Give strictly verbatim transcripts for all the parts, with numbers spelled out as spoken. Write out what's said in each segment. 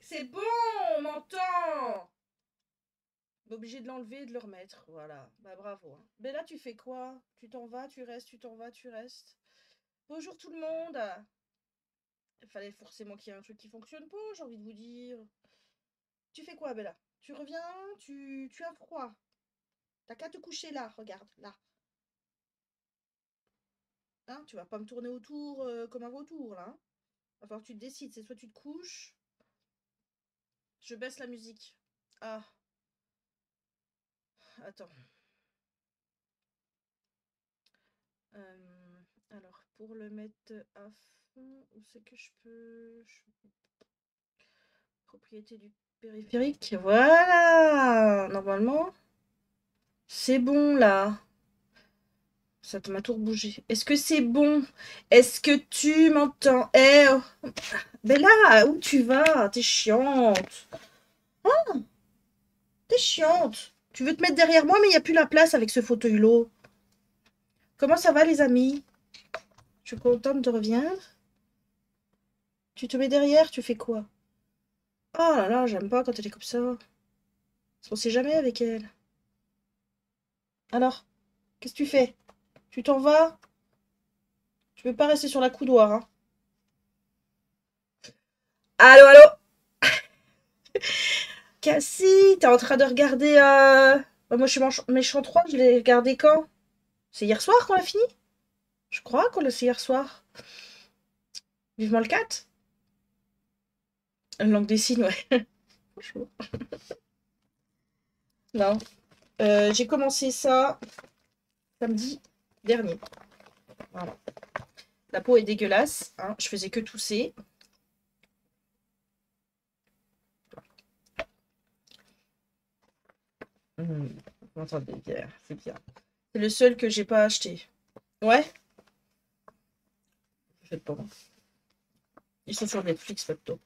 C'est bon, on m'entend. Obligé de l'enlever et de le remettre. Voilà, bah bravo. Hein. Bella, tu fais quoi? Tu t'en vas, tu restes, tu t'en vas, tu restes. Bonjour tout le monde. Il fallait forcément qu'il y ait un truc qui fonctionne pas, j'ai envie de vous dire. Tu fais quoi, Bella? Tu reviens, tu, tu as froid. T'as qu'à te coucher là, regarde, là. Hein, tu vas pas me tourner autour euh, comme un vautour, là. Enfin, tu te décides, c'est soit tu te couches. Je baisse la musique. Ah. Attends. Euh, alors, pour le mettre à fond, où c'est que je peux... Je... Propriété du périphérique. Voilà. Normalement, c'est bon, là. Ça m'a tout bougé. Est-ce que c'est bon? Est-ce que tu m'entends? Eh hey, oh. Bella, où tu vas? T'es chiante. Ah, t'es chiante. Tu veux te mettre derrière moi, mais il n'y a plus la place avec ce fauteuil-là. Comment ça va, les amis? Je suis contente de revenir. Tu te mets derrière, tu fais quoi? Oh là là, j'aime pas quand elle est comme ça. Parce qu'on sait jamais avec elle. Alors, qu'est-ce que tu fais? Tu t'en vas? Tu peux pas rester sur la coudoir, hein. Allô, allô? Cassie, t'es en train de regarder... Euh... Bah, moi, je suis Méchant trois, je l'ai regardé quand? C'est hier soir qu'on l'a fini? Je crois qu'on l'a c'est hier soir. Vivement le quatre. Une langue des signes, ouais. Bonjour. Non. Euh, j'ai commencé ça samedi dernier. Voilà. La peau est dégueulasse. Hein. Je faisais que tousser. Mmh. Vous entendez bien. C'est bien. C'est le seul que j'ai pas acheté. Ouais. Faites pas. Ils sont sur Netflix, photo.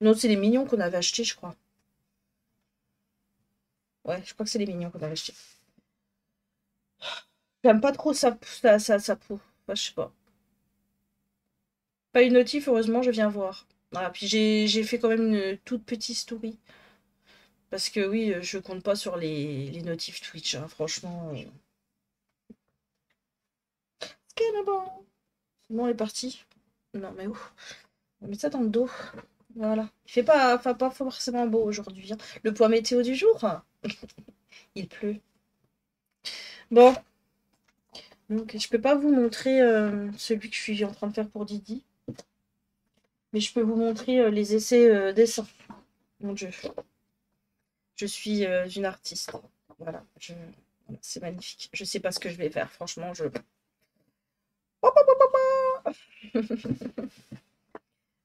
Non, c'est les mignons qu'on avait achetés, je crois. Ouais, je crois que c'est les mignons qu'on avait achetés. J'aime pas trop sa, sa, sa, sa peau. Enfin, je sais pas. Pas une notif, heureusement, je viens voir. Ah, puis j'ai fait quand même une toute petite story. Parce que oui, je compte pas sur les, les notifs Twitch, hein, franchement. Euh... Bon, on est parti. Non, mais où? On met ça dans le dos. Voilà. Il fait pas, pas, pas forcément beau aujourd'hui. Hein. Le point météo du jour, hein. Il pleut. Bon. Donc, je peux pas vous montrer euh, celui que je suis en train de faire pour Didi. Mais je peux vous montrer euh, les essais euh, dessins. Mon Dieu. Je suis euh, une artiste. Voilà. Je... C'est magnifique. Je sais pas ce que je vais faire. Franchement, je...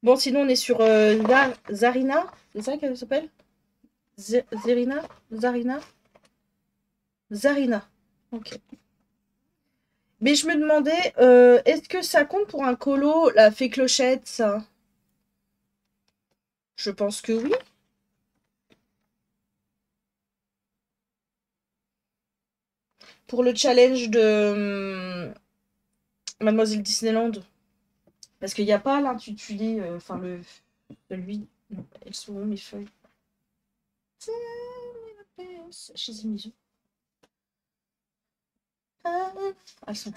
Bon, sinon, on est sur euh, Zar Zarina. C'est ça qu'elle s'appelle? Zarina Zarina Zarina. Ok. Mais je me demandais, euh, est-ce que ça compte pour un colo, la fée clochette, ça? Je pense que oui. Pour le challenge de Mademoiselle Disneyland. Parce qu'il n'y a pas l'intitulé, euh, enfin le... Celui... Elles sont où mes feuilles? Chez Amazon. Ah, sont...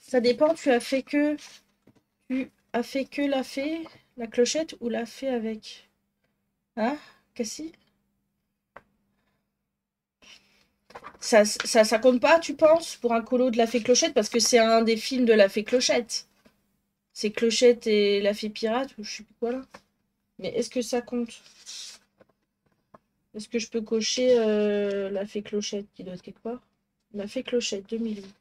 Ça dépend, tu as fait que... Tu as fait que la fée, la clochette ou la fée avec... Hein, Cassie? Ça, ça, ça compte pas, tu penses, pour un colo de la fée clochette? Parce que c'est un des films de la fée clochette. C'est Clochette et la fée pirate, ou je sais plus quoi là. Mais est-ce que ça compte? Est-ce que je peux cocher euh, la fée clochette qui doit être quelque part? La fée clochette deux mille huit.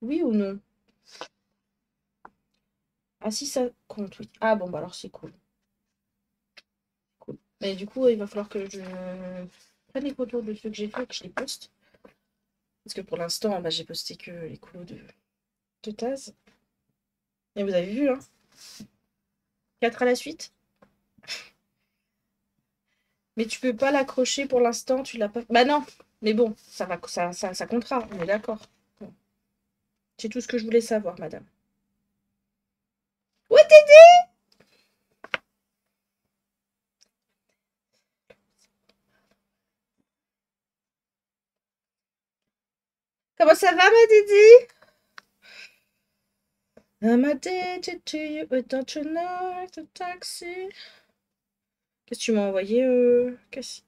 Oui ou non? Ah si, ça compte, oui. Ah bon, bah alors c'est cool. Cool. Mais du coup, il va falloir que je prenne les photos de ceux que j'ai fait et que je les poste. Parce que pour l'instant, bah, j'ai posté que les colos de, de Taz. Et vous avez vu, hein? quatre à la suite. Mais tu peux pas l'accrocher pour l'instant, tu l'as pas... Bah non, mais bon, ça va, ça, ça, ça comptera, on est d'accord. Bon. C'est tout ce que je voulais savoir, madame. Comment ça va, ma Didi? I'm addicted to you, but don't you know the taxi? Qu'est-ce que tu m'as envoyé, euh... Cassie?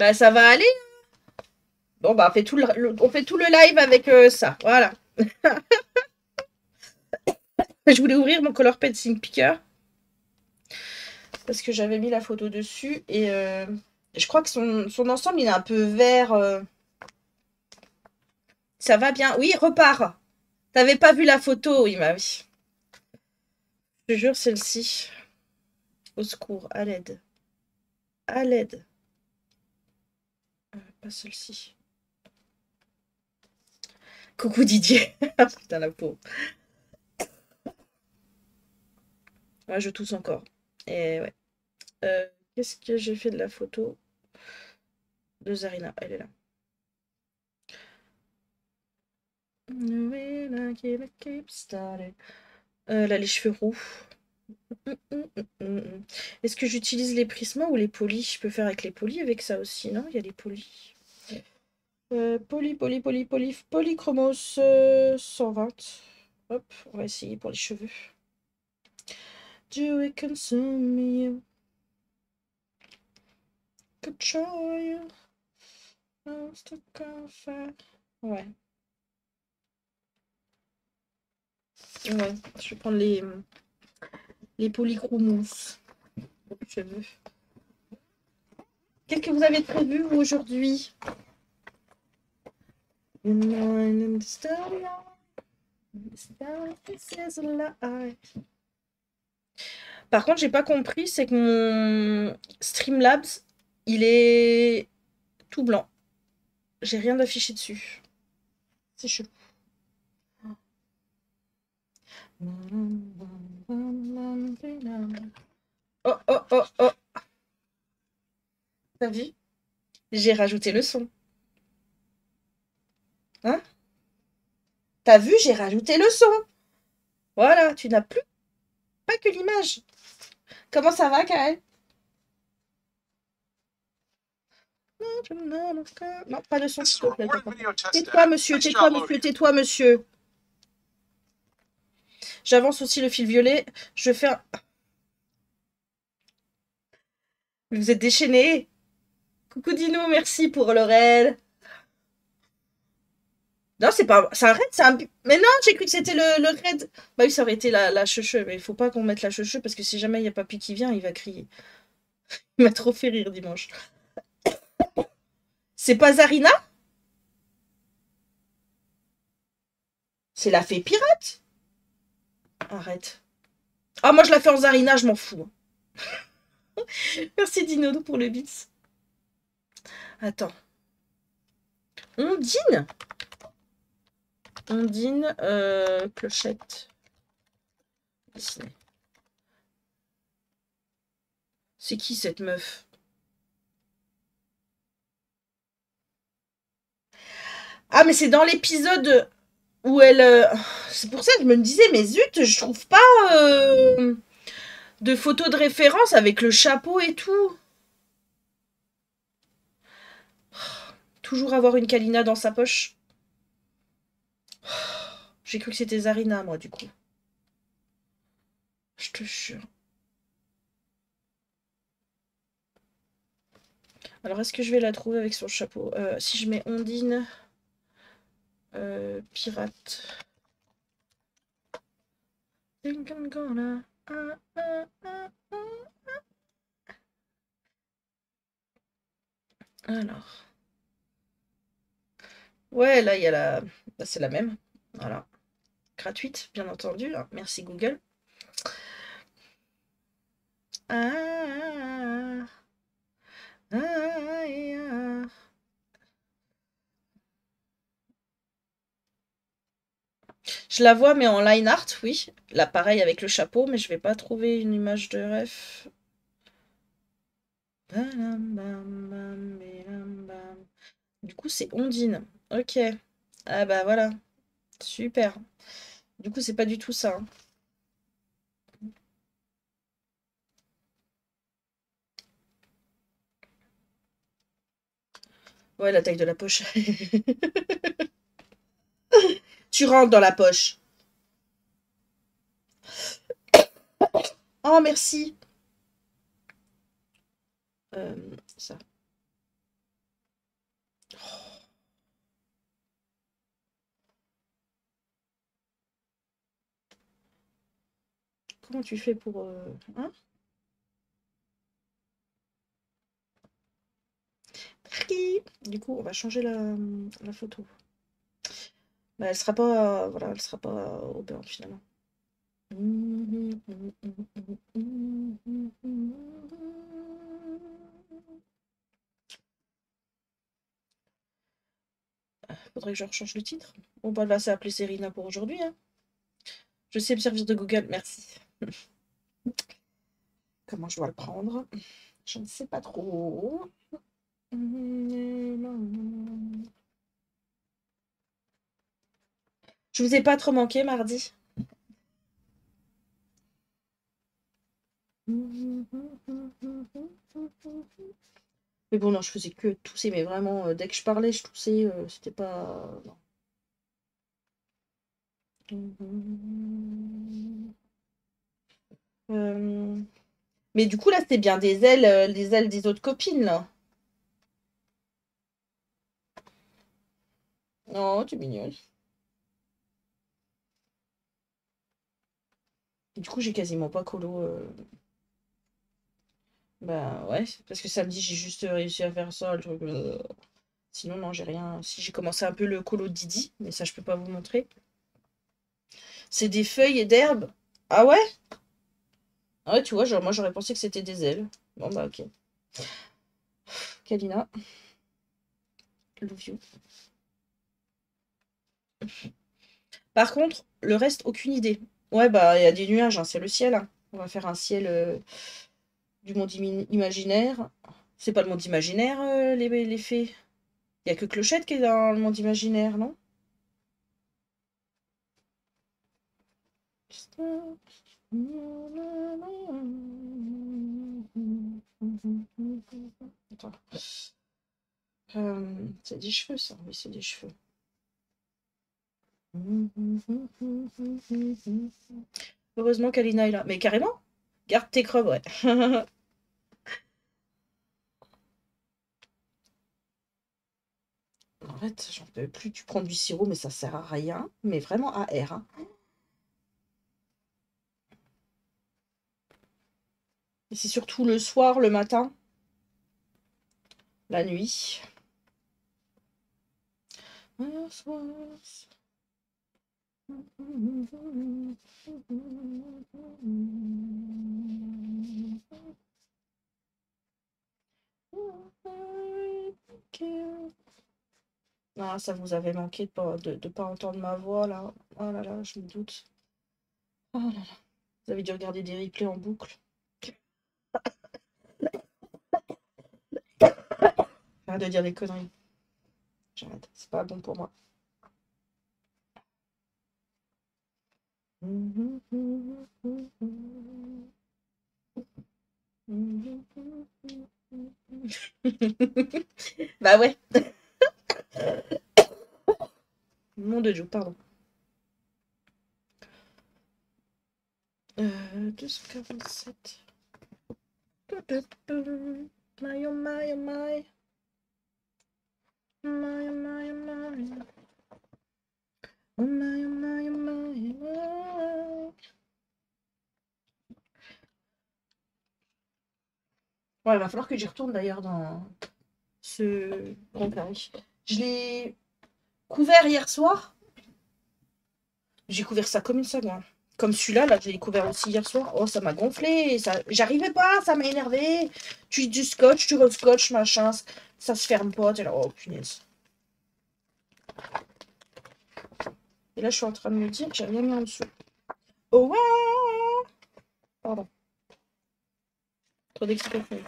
Bah ça va aller. Bon bah on fait tout le, le, on fait tout le live avec euh, ça. Voilà. Je voulais ouvrir mon color pencil picker. Parce que j'avais mis la photo dessus. Et euh, je crois que son, son ensemble, il est un peu vert. Euh... Ça va bien. Oui, repars. T'avais pas vu la photo, il m'a dit. Je te jure, celle-ci. Au secours, à l'aide. À l'aide. Pas celle-ci. Coucou Didier. Putain la peau. Ouais, je tousse encore. Et ouais. Euh, Qu'est-ce que j'ai fait de la photo de Zarina? Elle est là. Euh, là, les cheveux roux. Est-ce que j'utilise les prismas ou les polis? Je peux faire avec les polis avec ça aussi, non? Il y a des polis. Euh, poly, poly, poly, poly, Polychromos euh, cent vingt. Hop, on va essayer pour les cheveux. Do we consume you? Good joy. Ouais. Ouais, je vais prendre les... Les polychromos. Cheveux. Qu'est-ce que vous avez prévu aujourd'hui? Par contre, j'ai pas compris, c'est que mon Streamlabs, il est tout blanc. J'ai rien d'affiché dessus. C'est chelou. Oh, oh, oh, oh. T'as vu? J'ai rajouté le son. Hein? T'as vu? J'ai rajouté le son. Voilà, tu n'as plus pas que l'image. Comment ça va, Kaël? Non, pas de son. Tais-toi, monsieur, tais-toi, monsieur, tais-toi, monsieur. J'avance aussi le fil violet. Je fais un... Vous êtes déchaînés. Coucou Dino, merci pour le raid. Non, c'est pas... C'est un raid, c'est un... Mais non, j'ai cru que c'était le, le raid. Bah oui, ça aurait été la, la checheu. Mais il faut pas qu'on mette la checheu parce que si jamais il y a papy qui vient, il va crier. Il m'a trop fait rire dimanche. C'est pas Zarina? C'est la fée pirate? Arrête. Ah, moi, je la fais en Zarina, je m'en fous. Merci, Dino, pour le bits. Attends. Ondine. Ondine, euh, clochette. Disney. C'est qui, cette meuf? Ah, mais c'est dans l'épisode... Où elle... Euh... C'est pour ça que je me disais, mais zut, je trouve pas euh... de photos de référence avec le chapeau et tout. Oh, toujours avoir une Kalina dans sa poche. Oh, j'ai cru que c'était Zarina, moi, du coup. Je te jure. Alors, est-ce que je vais la trouver avec son chapeau? euh, Si je mets Ondine... Euh, pirate. Alors. Ouais, là, il y a la... Là, c'est la même. Voilà. Gratuite, bien entendu. Hein. Merci, Google. Ah, ah, ah, ah. Je la vois, mais en line art, oui. Là, pareil, avec le chapeau, mais je vais pas trouver une image de ref. Du coup, c'est Ondine. Ok. Ah bah voilà. Super. Du coup, c'est pas du tout ça. Hein. Ouais, la taille de la poche. Tu rentres dans la poche. Oh, merci. Euh, ça. Comment tu fais pour... Euh, hein? Du coup, on va changer la, la photo. Mais elle sera pas... Euh, voilà, elle sera pas au beurre, finalement. Faudrait que je rechange le titre. Bon, bah là, c'est appelé Zarina pour aujourd'hui. Hein. Je sais me servir de Google, merci. Comment je dois le prendre? Je ne sais pas trop. Je vous ai pas trop manqué mardi. Mais bon, non, je faisais que tousser, mais vraiment, dès que je parlais, je toussais, euh, c'était pas... Non. Euh... Mais du coup, là, c'était bien des ailes, euh, les ailes des autres copines, là. Oh, tu es mignonne. Du coup, j'ai quasiment pas colo. Euh... Bah ouais, parce que samedi, j'ai juste réussi à faire ça. Le truc, euh... Sinon, non, j'ai rien. Si, j'ai commencé un peu le colo de Didi, mais ça, je peux pas vous montrer. C'est des feuilles et d'herbes. Ah ouais? Ah ouais, tu vois, genre, moi, j'aurais pensé que c'était des ailes. Bon, bah, ok. Kalina. Love you. Par contre, le reste, aucune idée. Ouais, bah, il y a des nuages, hein, c'est le ciel. Hein. On va faire un ciel euh, du monde imaginaire. C'est pas le monde imaginaire, euh, les, les fées. Il n'y a que Clochette qui est dans le monde imaginaire, non? Attends. Euh, c'est des cheveux, ça. Oui, c'est des cheveux. Heureusement qu'Alina est là. Mais carrément, garde tes creux, ouais. En fait, j'en peux plus. Tu prends du sirop, mais ça sert à rien. Mais vraiment à R. Hein. Et c'est surtout le soir, le matin, la nuit. Ah, ça vous avait manqué de pas, de, de pas entendre ma voix là. Oh là là, je me doute. Oh là là. Vous avez dû regarder des replays en boucle. Arrête de dire des conneries. J'arrête, c'est pas bon pour moi. Bah ouais. Mon de Dieu, pardon. Euh, deux cent quarante-sept. My oh my oh my. My oh my oh my. Oh my, oh my, oh my, oh my. Ouais, il va falloir que j'y retourne d'ailleurs dans ce grand carré. Je l'ai couvert hier soir. J'ai couvert ça comme une saga. Comme celui-là, là, je l'ai couvert aussi hier soir. Oh, ça m'a gonflé. Ça... J'arrivais pas, ça m'a énervé. Tu du scotch, tu re-scotch, machin. Ça se ferme pas. T'es là, oh punaise. Et là, je suis en train de me dire que j'ai rien mis en dessous. Oh, ouais. Pardon. Trop d'explication.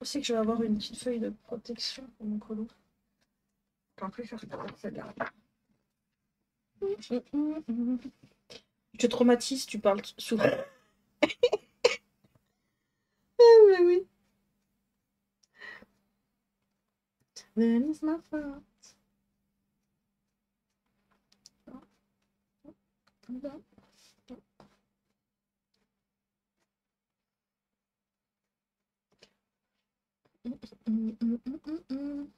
Je sais que je vais avoir une petite feuille de protection pour mon colo. En plus, je vais faire celle-là. Je te traumatise, tu parles souvent. Ah, mais oui. Then it's my fault. Mm-mm-mm-mm-mm-mm.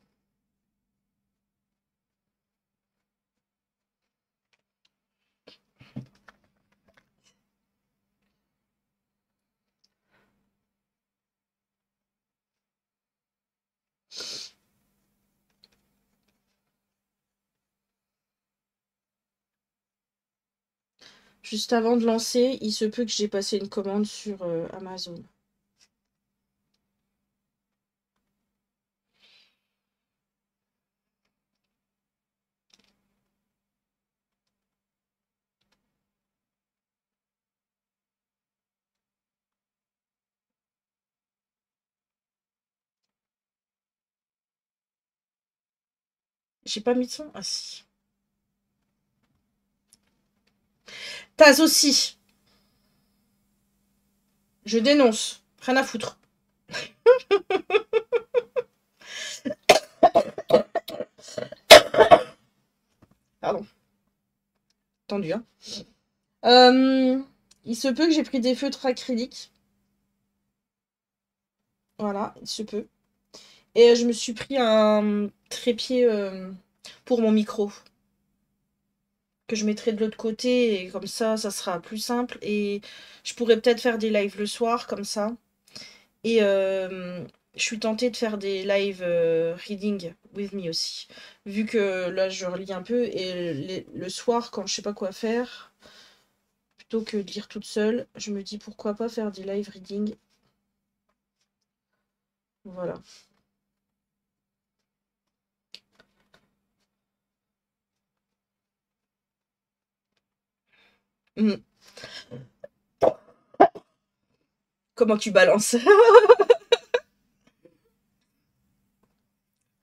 Juste avant de lancer, il se peut que j'ai passé une commande sur euh, Amazon. J'ai pas mis de son? Ah si. Taz aussi. Je dénonce. Rien à foutre. Pardon. Tendu, hein. Euh, il se peut que j'ai pris des feutres acryliques. Voilà, il se peut. Et je me suis pris un trépied euh, pour mon micro. Que je mettrai de l'autre côté et comme ça, ça sera plus simple. Et je pourrais peut-être faire des lives le soir comme ça. Et euh, je suis tentée de faire des lives euh, reading with me aussi. Vu que là, je relis un peu et les, le soir, quand je sais pas quoi faire, plutôt que de lire toute seule, je me dis pourquoi pas faire des live reading. Voilà. Mmh. Comment tu balances?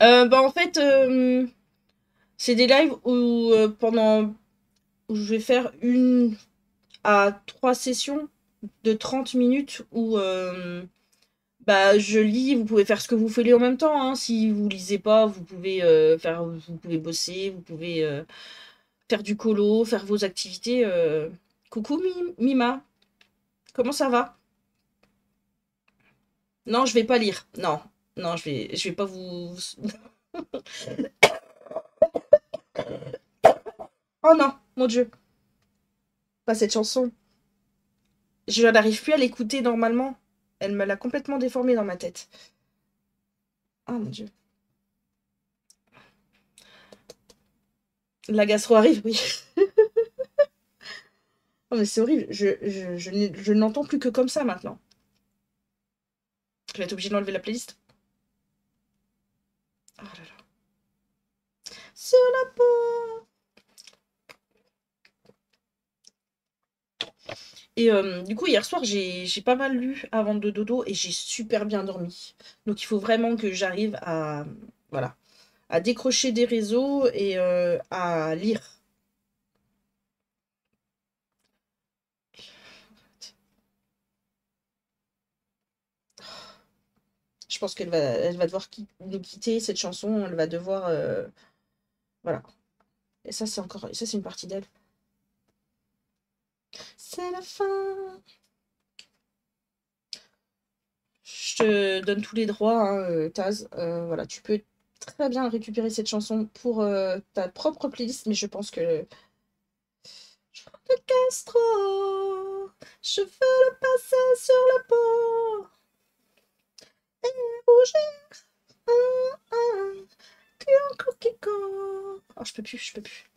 euh, bah en fait, euh, c'est des lives où euh, pendant où je vais faire une à trois sessions de trente minutes où euh, bah je lis. Vous pouvez faire ce que vous faites en même temps. Hein. Si vous lisez pas, vous pouvez euh, faire, vous pouvez bosser, vous pouvez euh, faire du colo, faire vos activités. Euh... Coucou Mima, comment ça va? Non, je vais pas lire. Non, non, je vais, je vais pas vous. Oh non, mon Dieu. Pas cette chanson. Je n'arrive plus à l'écouter normalement. Elle me l'a complètement déformée dans ma tête. Oh mon Dieu. La gastro arrive, oui. Non mais c'est horrible, je, je, je, je n'entends plus que comme ça maintenant. Je vais être obligée d'enlever la playlist. Oh là là. Sur la peau. Et euh, du coup, hier soir, j'ai j'ai pas mal lu avant de dodo et j'ai super bien dormi. Donc il faut vraiment que j'arrive à... Voilà. À décrocher des réseaux et euh, à lire. Je pense qu'elle va, elle va devoir qui nous quitter, cette chanson. Elle va devoir... Euh, voilà. Et ça, c'est encore... Ça, c'est une partie d'elle. C'est la fin. Je te donne tous les droits, hein, Taz. Euh, voilà, tu peux... Très bien récupérer cette chanson pour euh, ta propre playlist, mais je pense que je veux le gastro, je veux le passer sur la peau et rougir. Ah, ah. Oh, je peux plus, je peux plus.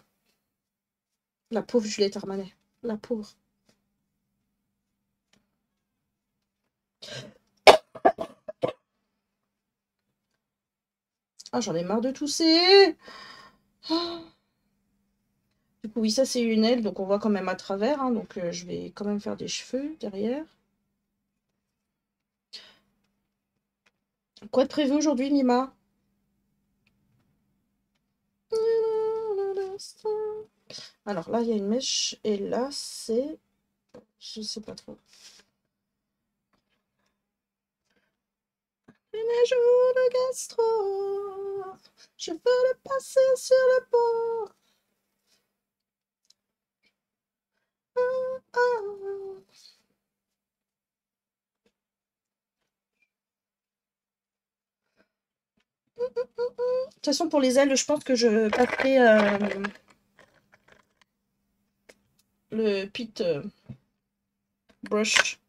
La pauvre Juliette Armanet, la pauvre. Ah, j'en ai marre de tousser. Oh. Du coup, oui, ça, c'est une aile, donc on voit quand même à travers. Hein, donc, euh, je vais quand même faire des cheveux derrière. Quoi de prévu aujourd'hui, Mima? Alors, là, il y a une mèche. Et là, c'est... Je sais pas trop. Les jours de gastro. Je veux le passer sur le port. Oh, oh. De toute façon, pour les ailes, je pense que je passerai euh, le pit euh, brush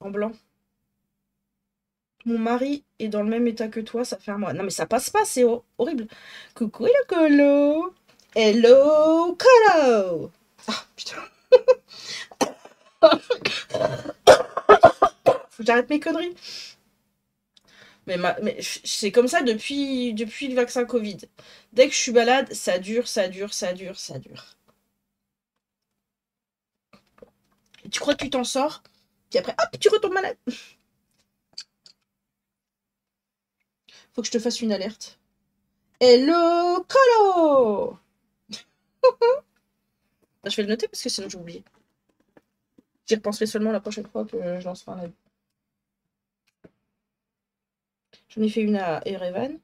en blanc. Mon mari est dans le même état que toi, ça fait un mois. Non mais ça passe pas, c'est ho horrible. Coucou le colo. Hello colo. Ah putain. Faut que j'arrête mes conneries. Mais, ma, mais c'est comme ça depuis, depuis le vaccin Covid. Dès que je suis malade, ça dure, ça dure, ça dure, ça dure. Et tu crois que tu t'en sors, puis après, hop, tu retombes malade. Faut que je te fasse une alerte. Hello, colo. Je vais le noter parce que sinon j'ai oublié. J'y repenserai seulement la prochaine fois que je lance un live. J'en ai fait une à Erevan.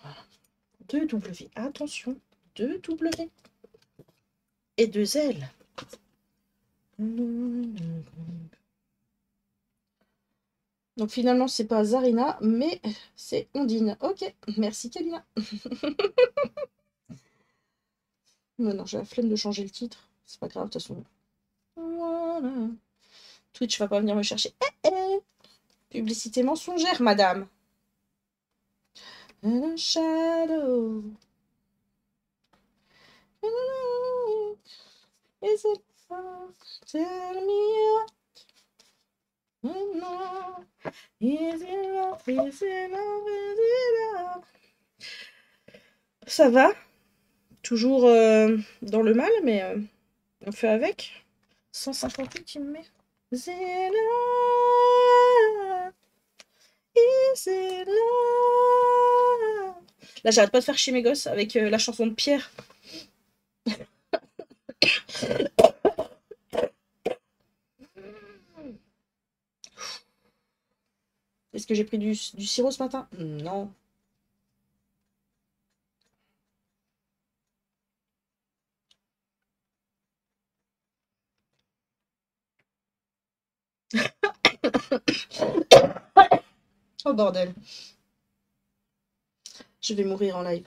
Voilà. Deux W. Attention. Deux W. Et deux L. Donc finalement, c'est pas Zarina, mais c'est Ondine. Ok, merci Kalina. Non, non, j'ai la flemme de changer le titre. C'est pas grave, de toute façon. Voilà. Twitch va pas venir me chercher. Eh, eh. Publicité mensongère, madame. In a shadow. Is it far? Tell me up. Oh no, is it love, is it love, is it love. Ça va, toujours euh, dans le mal, mais euh, on fait avec. cent cinquante qui me met. Is it love, is it love. Là, j'arrête pas de faire chier mes gosses avec euh, la chanson de Pierre. Est-ce que j'ai pris du, du sirop ce matin? Non. Oh bordel. Je vais mourir en live.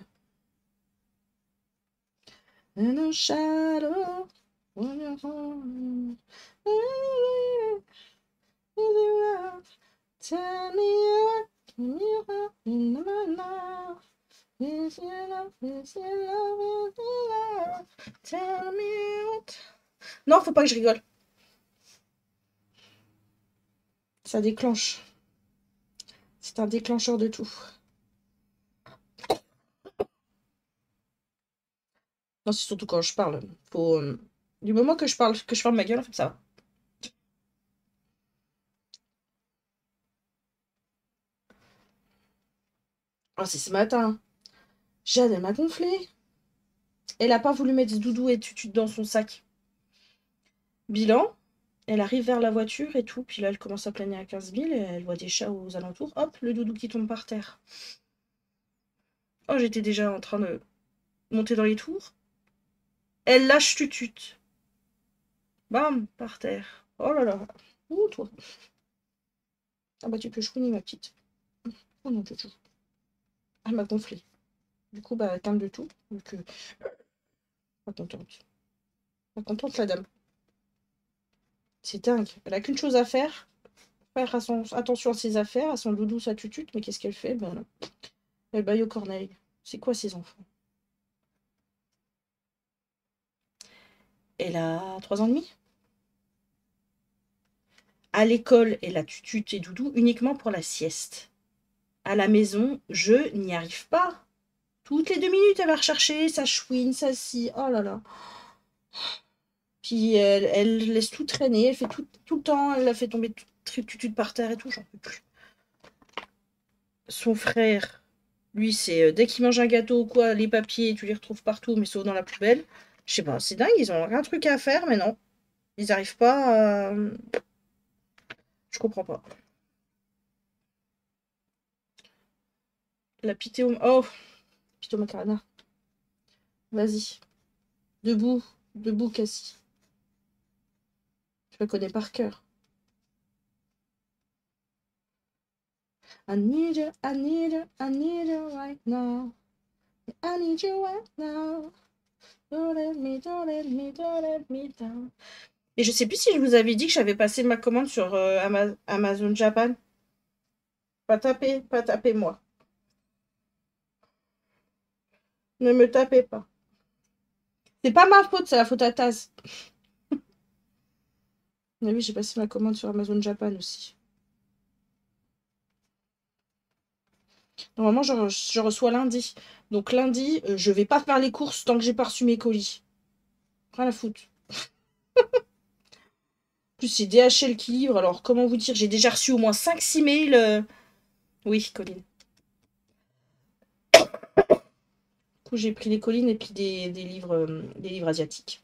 Tell me can you help me now? Is your love, is your love, is your love? Tell me what. Non, faut pas que je rigole. Ça déclenche. C'est un déclencheur de tout. Non, c'est surtout quand je parle. Faut, euh, du moment que je parle, que je ferme ma gueule, en fait, ça va. Oh, c'est ce matin. Jade, elle m'a gonflé. Elle n'a pas voulu mettre doudou et tutu dans son sac. Bilan, elle arrive vers la voiture et tout. Puis là, elle commence à planer à quinze mille. Et elle voit des chats aux alentours. Hop, le doudou qui tombe par terre. Oh, j'étais déjà en train de monter dans les tours. Elle lâche tutut. Bam, par terre. Oh là là. Ouh, toi. Ah bah, tu peux chouiner, ma petite. Oh non, tu joues. Elle m'a gonflé. Du coup, bah, calme de tout. Donc, euh... pas contente. Pas contente, la dame. C'est dingue. Elle a qu'une chose à faire. Faire à son... attention à ses affaires, à son doudou, sa tutute. Mais qu'est-ce qu'elle fait? Ben, elle baille aux corneilles. C'est quoi, ces enfants? Elle a trois ans et demi. À l'école, elle a tutute et doudou uniquement pour la sieste. À la maison, je n'y arrive pas. Toutes les deux minutes, elle va rechercher, ça chouine, ça scie. Oh là là. Puis elle, elle laisse tout traîner, elle fait tout, tout le temps, elle la fait tomber toute tout, tout par terre et tout, j'en peux plus. Son frère, lui, c'est euh, dès qu'il mange un gâteau ou quoi, les papiers, tu les retrouves partout, mais sauf dans la poubelle. Je sais pas, c'est dingue, ils ont un truc à faire, mais non. Ils n'arrivent pas à... Je comprends pas. La pitoum... Oh Pitoum Carana. Vas-y. Debout. Debout, Cassie. Je la connais par cœur. I need you, I need you, I need you right now. I need you right now. Don't let me, don't let me, don't let me down. Et je sais plus si je vous avais dit que j'avais passé ma commande sur euh, Ama- Amazon Japan. Pas taper, pas taper moi. Ne me tapez pas. C'est pas ma faute, c'est la faute à Taz. Mais oui, j'ai passé ma commande sur Amazon Japan aussi. Normalement, je, re je reçois lundi. Donc lundi, euh, je vais pas faire les courses tant que j'ai pas reçu mes colis. Rien à foutre. Plus c'est D H L qui livre, alors comment vous dire, j'ai déjà reçu au moins cinq six mails. Euh... Oui, Colline. Du coup, j'ai pris les collines et puis des, des, livres, euh, des livres asiatiques.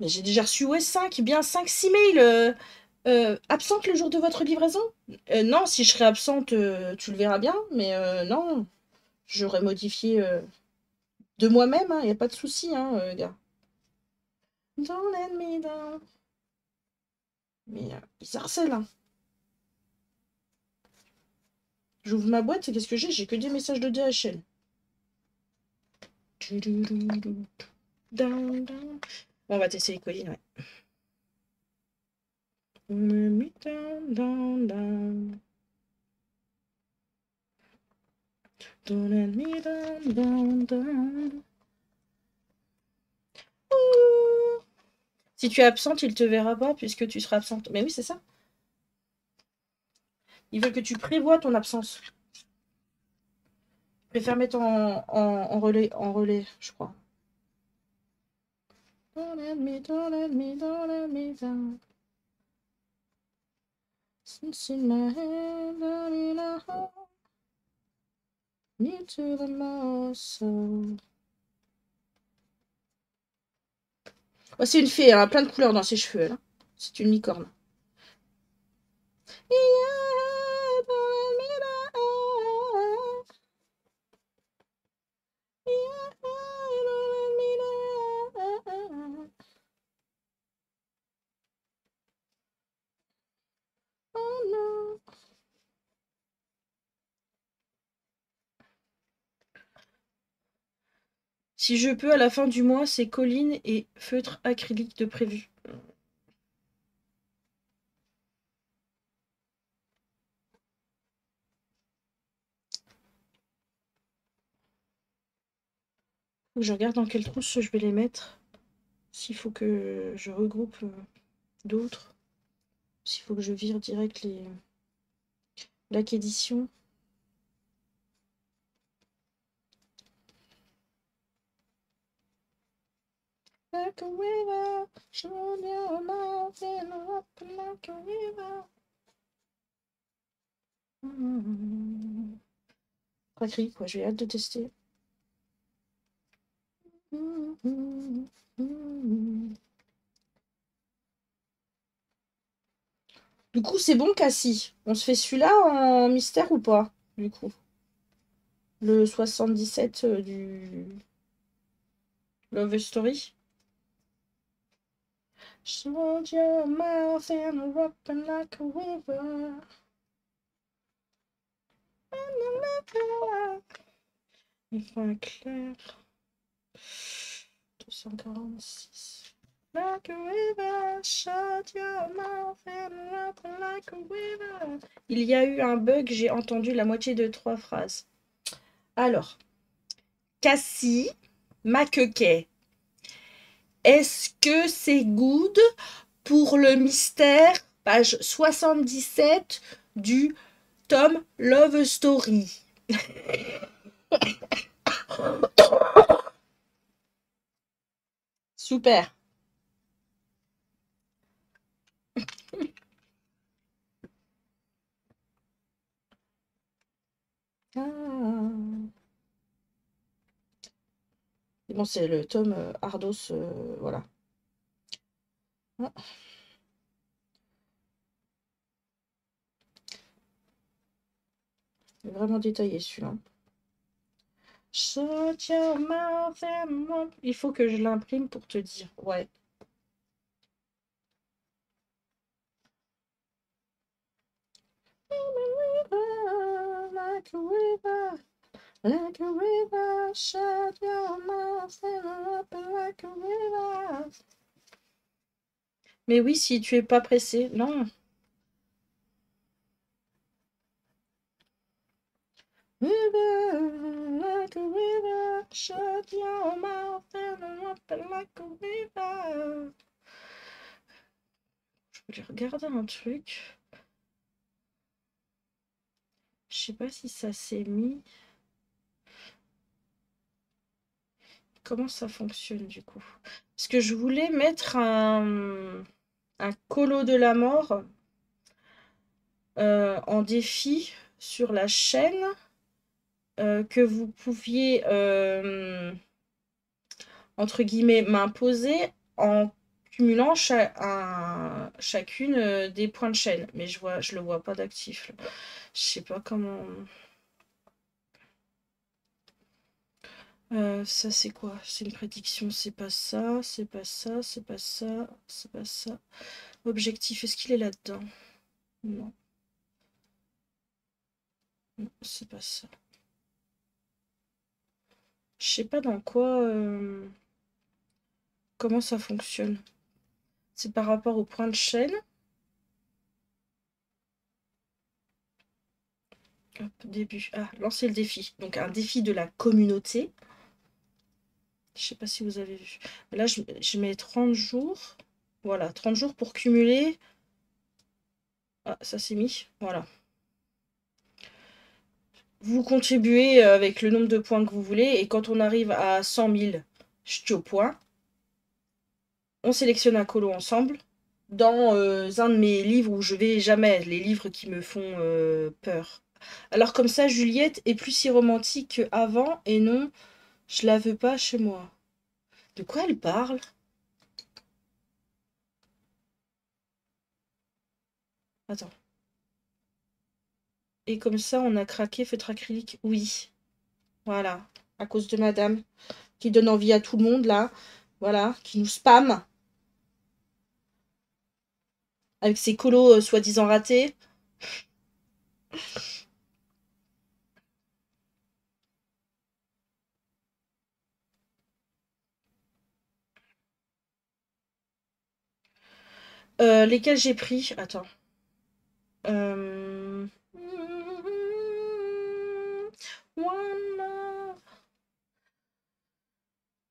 Mais j'ai déjà reçu, ouais, cinq, bien cinq six mails. Euh... Euh, absente le jour de votre livraison? euh, Non, si je serais absente, euh, tu le verras bien, mais euh, non, j'aurais modifié euh, de moi-même, il n'y a pas de souci, hein, euh, gars. Don't let me down. Mais euh, ils harcèlent, hein. J'ouvre ma boîte, qu'est-ce que j'ai? J'ai que des messages de D H L. Bon, on va tester les collines, ouais. Si tu es absente, il te verra pas puisque tu seras absente. Mais oui, c'est ça. Il veut que tu prévois ton absence. Je préfère mettre en, en, en relais, en relais, je crois. Since in my hand, I'm in a hole, near to the muscle. Oh, c'est une fée, elle a plein de couleurs dans ses cheveux, elle. C'est une licorne. Si je peux, à la fin du mois, c'est collines et feutre acrylique de prévu. Faut que je regarde dans quelle trousse je vais les mettre. S'il faut que je regroupe d'autres. S'il faut que je vire direct les l'acquisition. Like a river, showing your mouth and up like a river. Mmh. Cracri, quoi, j'ai hâte de tester. Mmh. Mmh. Du coup, c'est bon, Cassie. On se fait celui-là en mystère ou pas? Du coup, le soixante-dix-sept euh, du Love Story. Shut your mouth and rock like a river. Il faut un clair. deux cent quarante-six. Like a river, shut your mouth and rock like a river. Il y a eu un bug, j'ai entendu la moitié de trois phrases. Alors, Cassie, Maquequet. Est-ce que c'est good pour le mystère, page soixante-dix-sept du tome Love Story? Super. Ah. Bon, c'est le tome euh, Ardos, euh, voilà. Ah. C'est vraiment détaillé celui-là. Shut your mouth and mouth. Il faut que je l'imprime pour te dire, ouais. Like a river, like a river, shut your mouth and up like a river. Mais oui, si tu es pas pressé, non. River, like a river, shut your mouth and up like a river. Je voulais regarder un truc. Je sais pas si ça s'est mis. Comment ça fonctionne du coup? Parce que je voulais mettre un, un colo de la mort euh, en défi sur la chaîne euh, que vous pouviez euh, entre guillemets m'imposer en cumulant cha un, chacune euh, des points de chaîne. Mais je vois, je le vois pas d'actif. Je sais pas comment... Euh, ça c'est quoi? C'est une prédiction, c'est pas ça, c'est pas ça, c'est pas ça, c'est pas ça. Objectif, est-ce qu'il est là-dedans? Non. Non, c'est pas ça. Je sais pas dans quoi... Euh... Comment ça fonctionne? C'est par rapport au point de chaîne. Hop, début. Ah, lancer le défi. Donc un défi de la communauté. Je sais pas si vous avez vu. Là, je, je mets trente jours. Voilà, trente jours pour cumuler. Ah, ça s'est mis. Voilà. Vous contribuez avec le nombre de points que vous voulez. Et quand on arrive à cent mille, je suis au point. On sélectionne un colo ensemble dans euh, un de mes livres où je vais jamais, les livres qui me font euh, peur. Alors comme ça, Juliette est plus si romantique qu'avant et non, je la veux pas chez moi. De quoi elle parle? Attends. Et comme ça, on a craqué feutre acrylique. Oui. Voilà. À cause de madame qui donne envie à tout le monde là. Voilà. Qui nous spamme. Avec ses colos euh, soi-disant ratés. Euh, lesquels j'ai pris? Attends. Euh...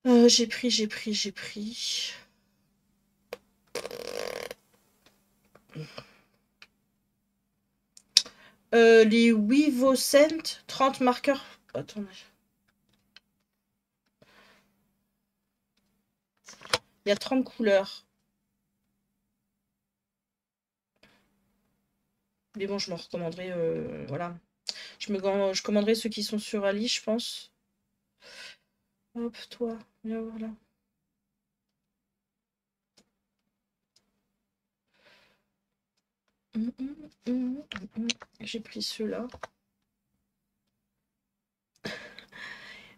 Euh, j'ai pris, j'ai pris, j'ai pris... Euh, les huit vos cent, trente marqueurs. Attendez. Il y a trente couleurs. Mais bon, je m'en recommanderai. Euh, voilà. Je me je commanderai ceux qui sont sur Ali, je pense. Hop, toi. Viens voir là. Mmh, mmh, mmh, mmh. J'ai pris ceux-là.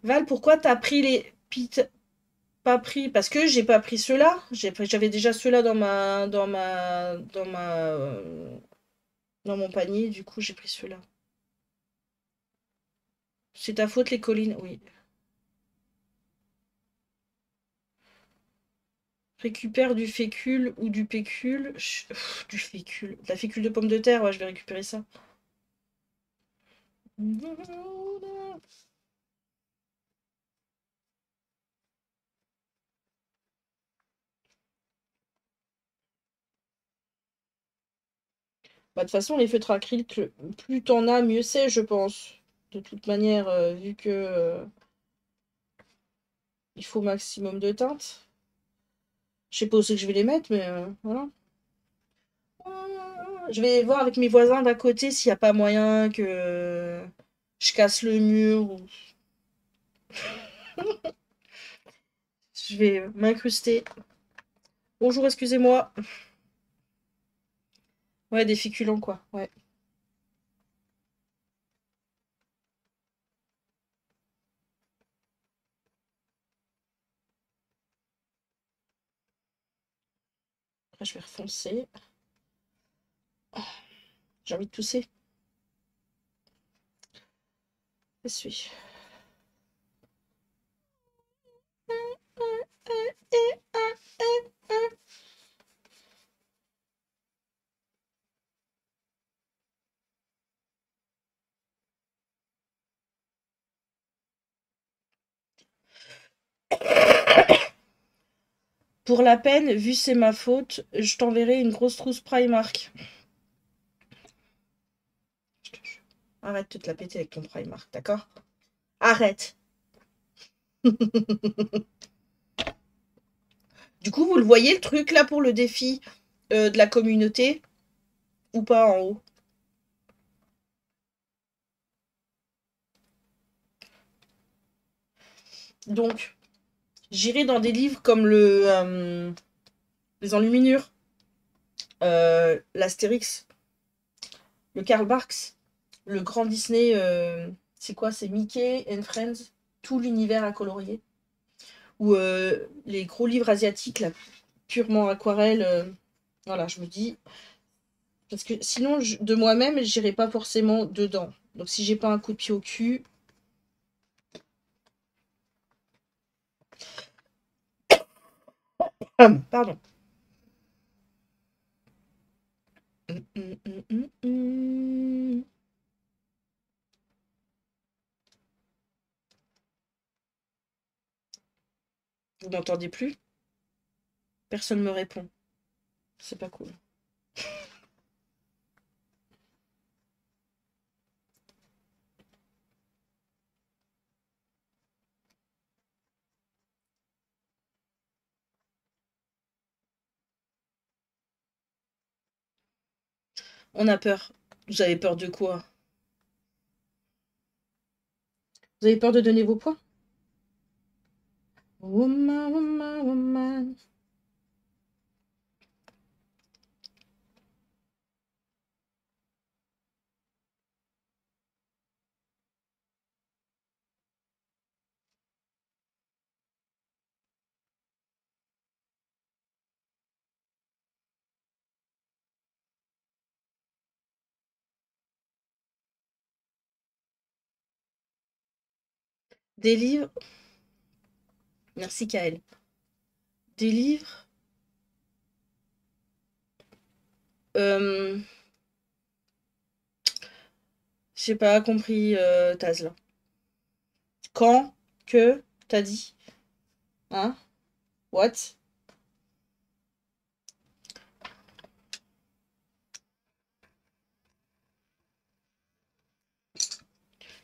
Val, pourquoi t'as pris les pites pas pris? Parce que j'ai pas pris ceux-là. J'avais déjà ceux-là dans ma dans ma dans ma euh, dans mon panier. Du coup, j'ai pris ceux-là. C'est ta faute les collines, oui. Récupère du fécule ou du pécule. Pff, du fécule. De la fécule de pomme de terre, ouais, je vais récupérer ça. Bah, de toute façon, les feutres acryliques, plus t'en as, mieux c'est, je pense. De toute manière, euh, vu que euh, il faut maximum de teintes. Je sais pas où c'est que je vais les mettre, mais euh, voilà. Je vais voir avec mes voisins d'à côté s'il n'y a pas moyen que je casse le mur. Ou... Je vais m'incruster. Bonjour, excusez-moi. Ouais, des féculents, quoi. Ouais. Après, je vais refoncer. Oh, j'ai envie de tousser. Je suis. Pour la peine, vu c'est ma faute, je t'enverrai une grosse trousse Primark. Je te jure. Arrête de te la péter avec ton Primark, d'accord? Arrête. Du coup, vous le voyez le truc là pour le défi euh, de la communauté? Ou pas en haut? Donc... j'irai dans des livres comme le euh, les enluminures, euh, l'Astérix, le Carl Barks, le Grand Disney, euh, c'est quoi? C'est Mickey and Friends, tout l'univers à colorier. Ou euh, les gros livres asiatiques, là, purement aquarelle. Euh, voilà, je me dis. Parce que sinon, je, de moi-même, j'irai pas forcément dedans. Donc si j'ai pas un coup de pied au cul. Pardon. Mm, mm, mm, mm, mm. Vous m'entendez plus? Personne ne me répond. C'est pas cool. On a peur. Vous avez peur de quoi? Vous avez peur de donner vos points? Woman, woman, woman. Des livres, merci Kaël, des livres, euh... j'ai pas compris euh, Taz là, quand, que, t'as dit, hein, what?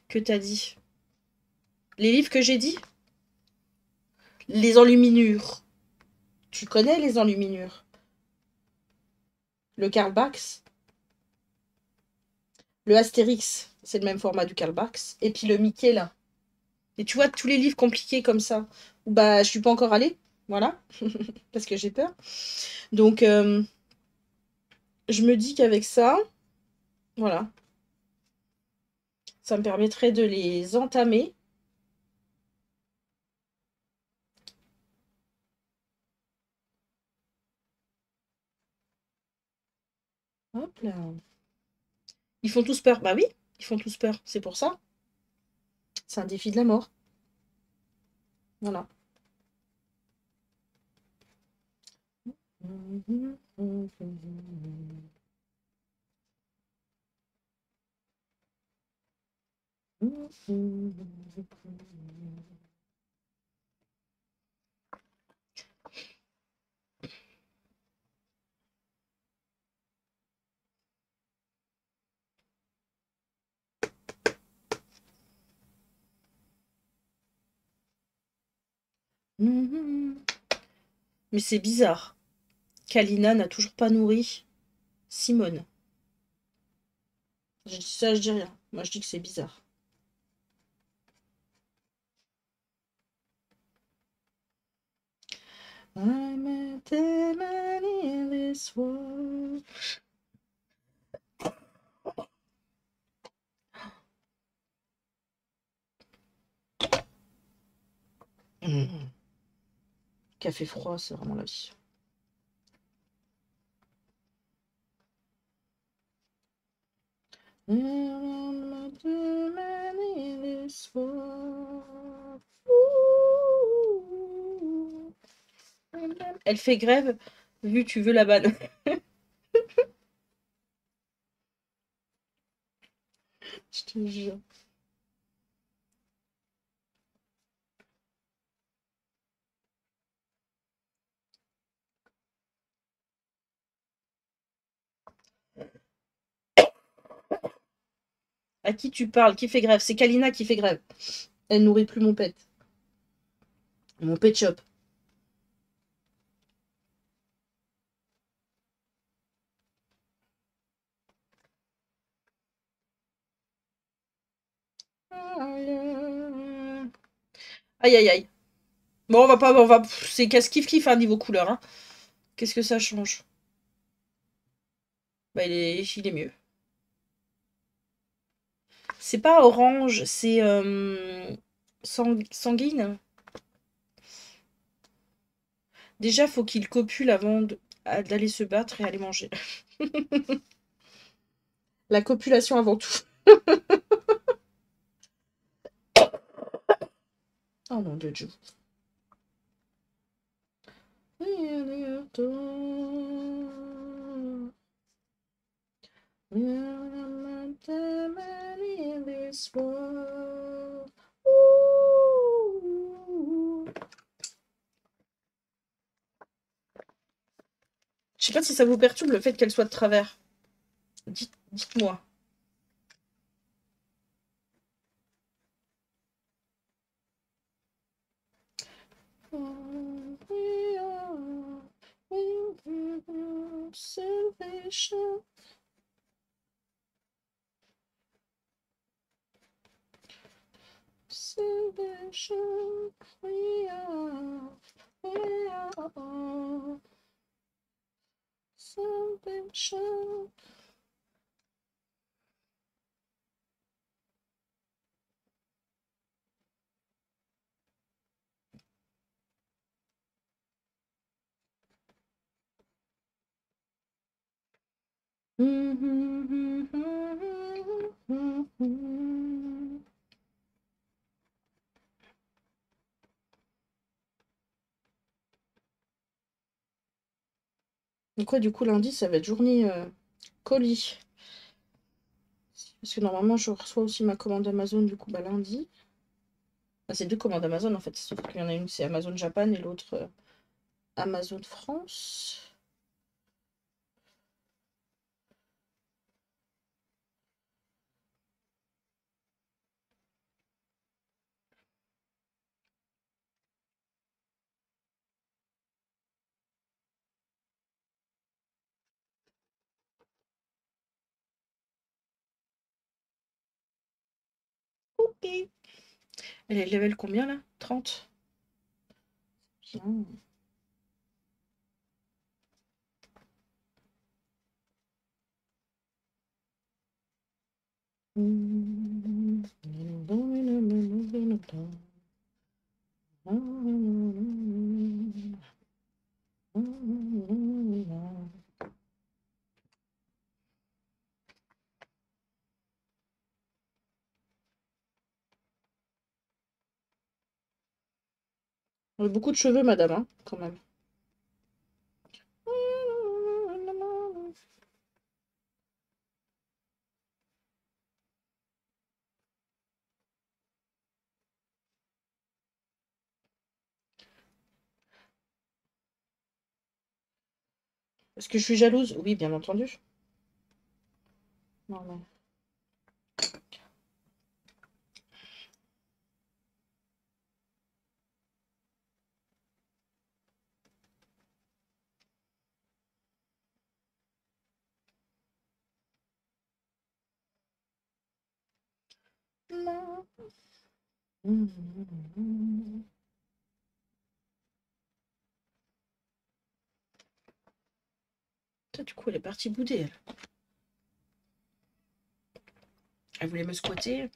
Que t'as dit? Les livres que j'ai dit? Les enluminures. Tu connais les enluminures? Le Carl Barks. Le Astérix, c'est le même format du Carl Barks. Et puis le Mickey, là. Et tu vois, tous les livres compliqués comme ça. Bah, je suis pas encore allée. Voilà. Parce que j'ai peur. Donc, euh, je me dis qu'avec ça, voilà. Ça me permettrait de les entamer. Hop là. Ils font tous peur. Bah oui, ils font tous peur. C'est pour ça. C'est un défi de la mort. Voilà. Mais c'est bizarre. Kalina n'a toujours pas nourri Simone. Je dis ça, je dis rien. Moi, je dis que c'est bizarre. I met the man in this world. Mmh. Café froid, c'est vraiment la vie. Elle fait grève, vu tu veux la banane. Je te jure. À qui tu parles? Qui fait grève? C'est Kalina qui fait grève. Elle nourrit plus mon pet. Mon pet shop. Aïe, aïe, aïe. Bon, on va pas... On va... C'est casse kiff kiff un niveau couleur. Hein. Qu'est-ce que ça change? Bah, il est, il est mieux. C'est pas orange, c'est euh, sang- sanguine. Déjà, faut qu'il copule avant d'aller se battre et aller manger. La copulation avant tout. Oh mon Dieu, Dieu. Je sais pas si ça vous perturbe le fait qu'elle soit de travers. Dites, dites-moi. Donc ouais, du coup lundi ça va être journée euh, colis. Parce que normalement je reçois aussi ma commande Amazon du coup bah, lundi. Enfin, c'est deux commandes Amazon en fait, sauf qu'il y en a une c'est Amazon Japan et l'autre euh, Amazon France. Elle est level combien là? trente. Bien. Beaucoup de cheveux, madame, hein, quand même. Est-ce que je suis jalouse? Oui, bien entendu. Non, non. Mmh, mmh, mmh. Putain, du coup, elle est partie bouder, elle. Elle voulait me squatter.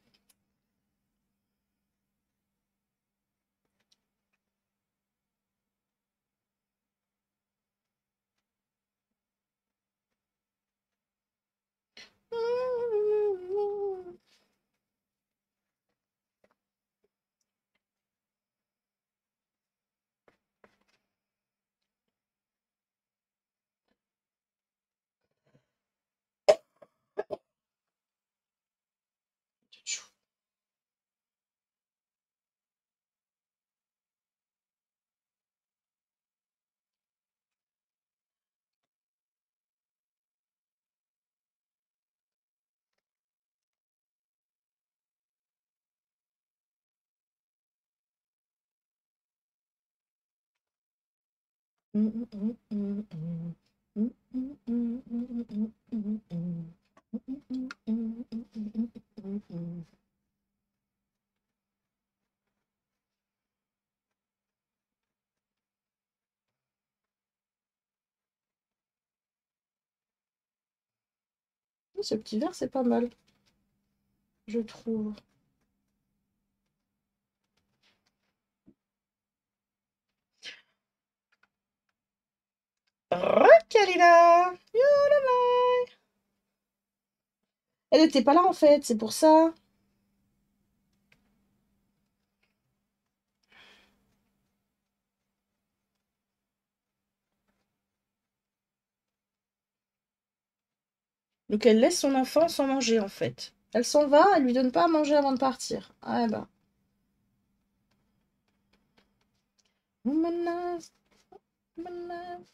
Ce petit verre, c'est pas mal, je trouve. Kalina, elle n'était pas là en fait, c'est pour ça. Donc elle laisse son enfant sans manger en fait. Elle s'en va, elle lui donne pas à manger avant de partir. Ah bah. Menace, menace.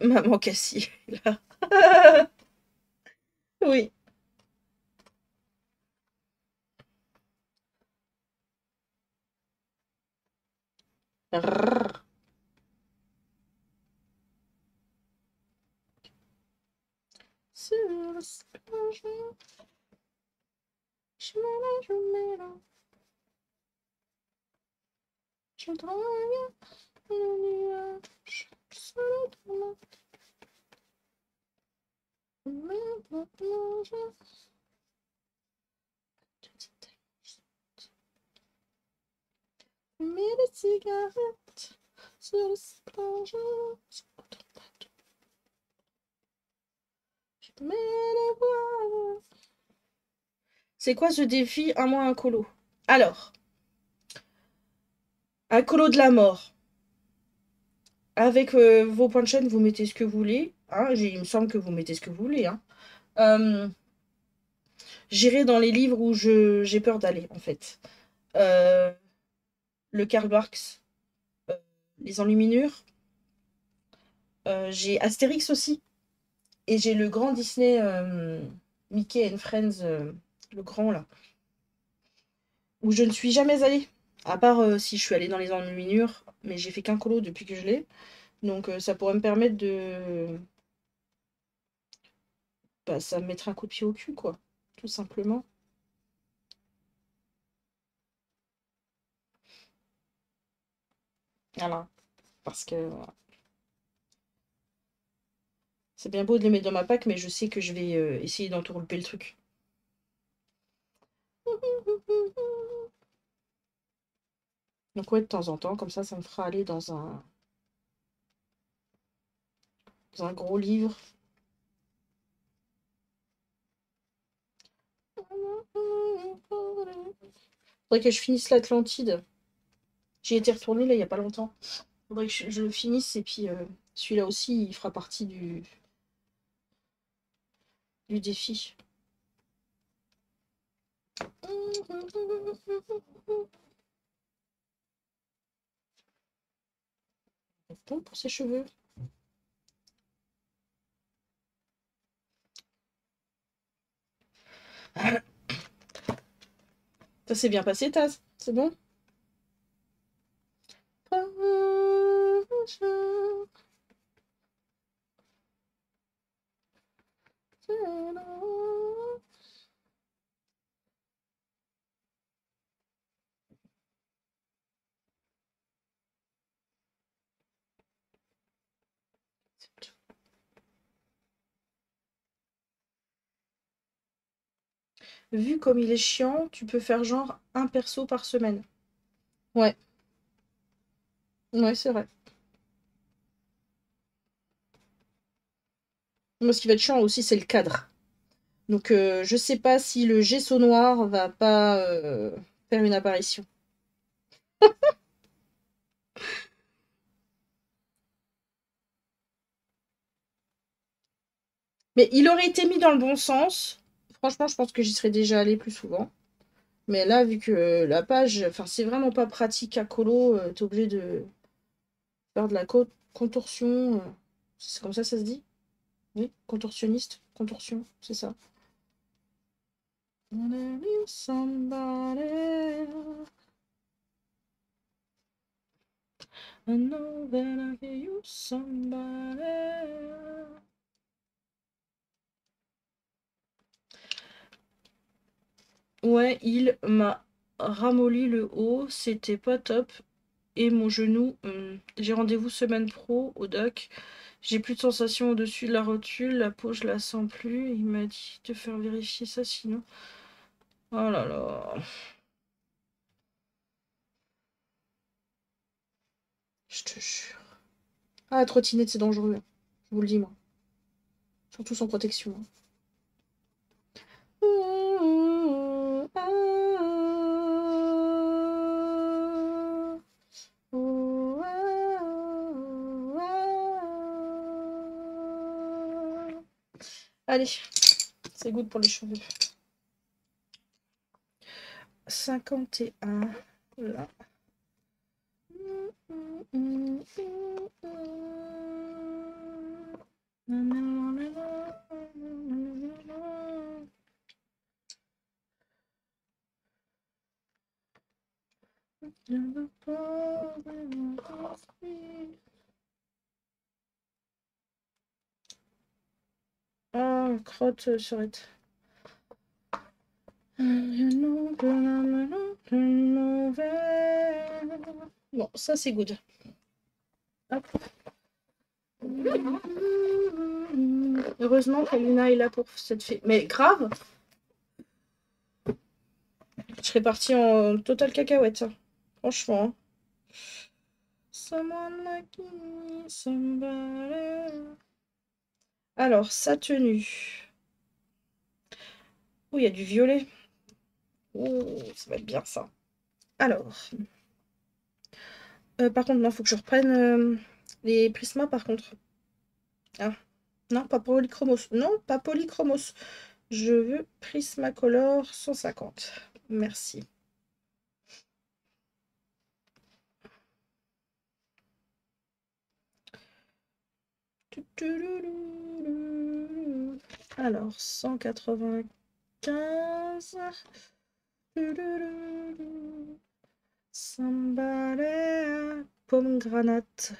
Maman Cassie, là. Oui. Rrr. Sur le changement, je me je me là. Je travaille le nuage sur le tournant. Mets les cigarettes sur le stage. C'est quoi ce défi? Un mois, un colo. Alors, un colo de la mort. Avec euh, vos points de chaîne, vous mettez ce que vous voulez. Hein, il me semble que vous mettez ce que vous voulez. Hein. Euh, J'irai dans les livres où j'ai peur d'aller, en fait. Euh, le Carl Barks, euh, les Enluminures. Euh, j'ai Astérix aussi. Et j'ai le grand Disney, euh, Mickey and Friends, euh, le grand, là. Où je ne suis jamais allée. À part euh, si je suis allée dans les Enluminures. Mais j'ai fait qu'un colo depuis que je l'ai. Donc euh, ça pourrait me permettre de... Bah, ça me mettra un coup de pied au cul, quoi, tout simplement. Voilà. Parce que... Voilà. C'est bien beau de les mettre dans ma pack, mais je sais que je vais euh, essayer d'entourlouper le truc. Donc ouais, de temps en temps, comme ça, ça me fera aller dans un... Dans un gros livre. Faudrait que je finisse l'Atlantide. J'y étais retournée là il n'y a pas longtemps. Faudrait que je, je le finisse et puis euh, celui-là aussi il fera partie du du défi. Bon pour ses cheveux. Ça s'est bien passé, Taz. C'est bon? Vu comme il est chiant, tu peux faire genre un perso par semaine. Ouais. Ouais, c'est vrai. Moi, ce qui va être chiant aussi, c'est le cadre. Donc, euh, je sais pas si le gesso noir va pas euh, faire une apparition. Mais il aurait été mis dans le bon sens. Franchement, je pense que j'y serais déjà allée plus souvent. Mais là, vu que la page, enfin, c'est vraiment pas pratique à colo, euh, t'es obligé de faire de la co contorsion. Euh, c'est comme ça, ça se dit? Oui, contorsionniste, contorsion, c'est ça. Ouais, il m'a ramolli le haut, c'était pas top. Et mon genou, hum, j'ai rendez-vous semaine pro au doc. J'ai plus de sensation au-dessus de la rotule, la peau je la sens plus. Il m'a dit de faire vérifier ça sinon. Oh là là. Je te jure. Ah, la trottinette c'est dangereux, hein. Je vous le dis moi. Surtout sans protection, hein. Allez, c'est good pour les cheveux. cinquante et un, là. Ah, crotte surette. Bon, ça c'est good. Hop. Heureusement Kalina est là pour cette fête. Mais grave, je serais partie en totale cacahuète. Hein. Franchement. Hein. Alors, sa tenue. Oh, il y a du violet. Oh, ça va être bien ça. Alors. Euh, par contre, non, il faut que je reprenne euh, les prismas, par contre. Ah. Non, pas polychromos. Non, pas polychromos. Je veux prismacolor cent cinquante. Merci. Alors, cent quatre-vingt-quinze. Sambalé, pomme granate.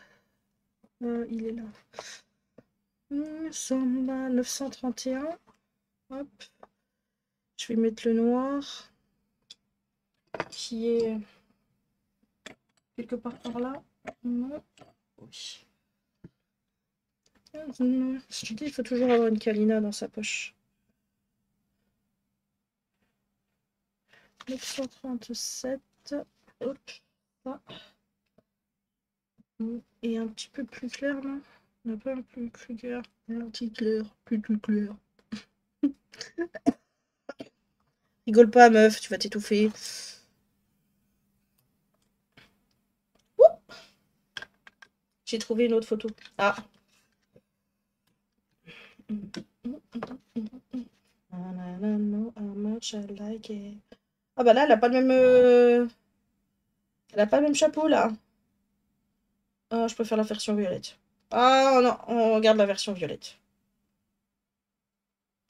Euh, il est là. Samba neuf cent trente et un. Hop. Je vais mettre le noir. Qui est quelque part par là. Non. Oui. Je te dis, il faut toujours avoir une Kalina dans sa poche. neuf cent trente-sept. Hop. Ah. Et un petit peu plus clair là. On n'a pas un peu plus clair. Un petit clair. Plus plus clair. Rigole pas, meuf, tu vas t'étouffer. J'ai trouvé une autre photo. Ah. Ah bah là, elle a pas le même, euh... elle a pas le même chapeau là. Ah, je préfère la version violette. Ah non, on regarde la version violette.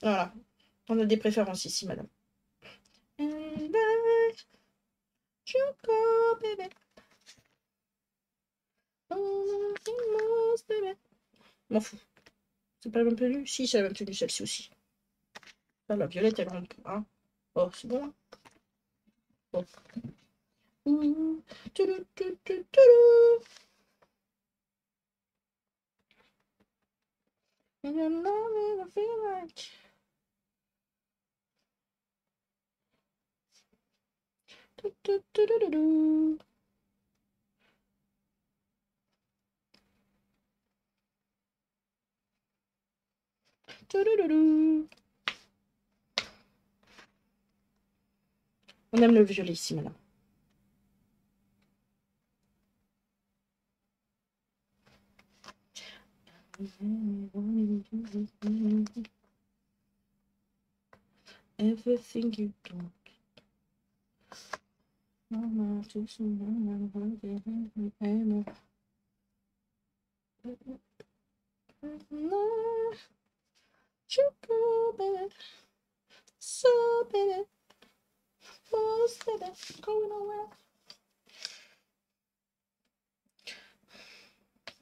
Voilà, on a des préférences ici, madame. Choco bébé. Oh, immense bébé. M'en fous. C'est pas la même tenue? Si, c'est la même tenue, celle-ci aussi. Ah, la violette, elle rentre. Hein. Oh, c'est bon. Bon. Ouh. Toulou, toulou, toulou. And you know I feel like... Dou, dou, dou, dou, dou. Dou, dou, dou, dou. On aime le violet ici, madame. Everything you do. Maman, tu sais, maman, maman, maman, Choco, baby, so baby, most baby, going away.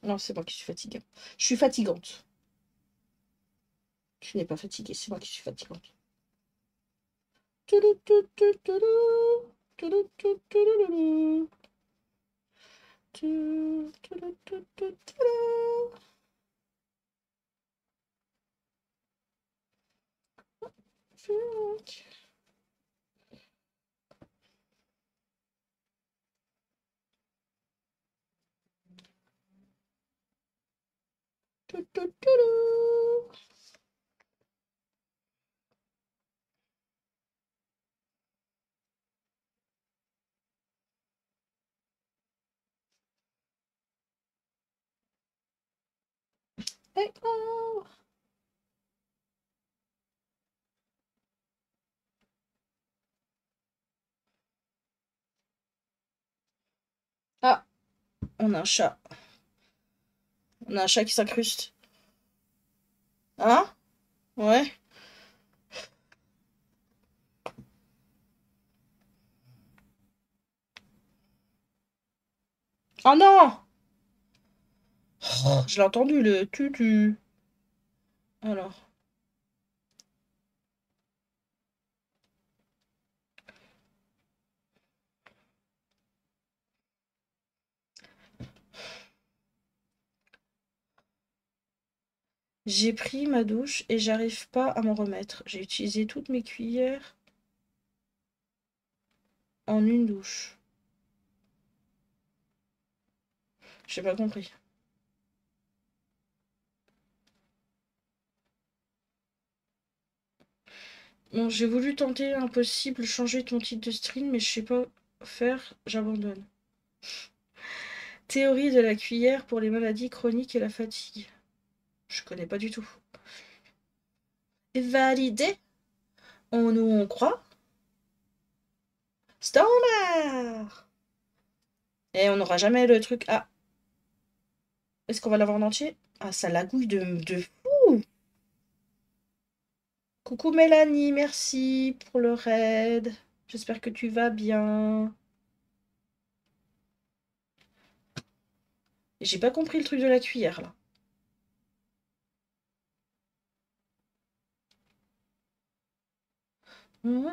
Non, c'est moi qui suis fatiguée. Je suis fatigante. Tu n'es pas fatiguée, c'est moi qui suis fatigante. Toulou, toulou, toulou. Toulou, toulou, toulou. Toulou, toulou, toulou, toulou. Fuck. Tout, tout, tout, tout. Hey, oh. Ah, on a un chat. On a un chat qui s'incruste. Hein? Ouais. Oh non! Oh, je l'ai entendu, le tutu. Alors. J'ai pris ma douche et j'arrive pas à m'en remettre. J'ai utilisé toutes mes cuillères en une douche. J'ai pas compris. Bon, j'ai voulu tenter impossible, changer ton titre de stream, mais je sais pas faire, j'abandonne. Théorie de la cuillère pour les maladies chroniques et la fatigue. Je connais pas du tout. Validé. On nous on croit. Standard. Et on n'aura jamais le truc. Ah. Est-ce qu'on va l'avoir en entier? Ah, ça lagouille de, de fou. Coucou Mélanie, merci pour le raid. J'espère que tu vas bien. J'ai pas compris le truc de la cuillère là.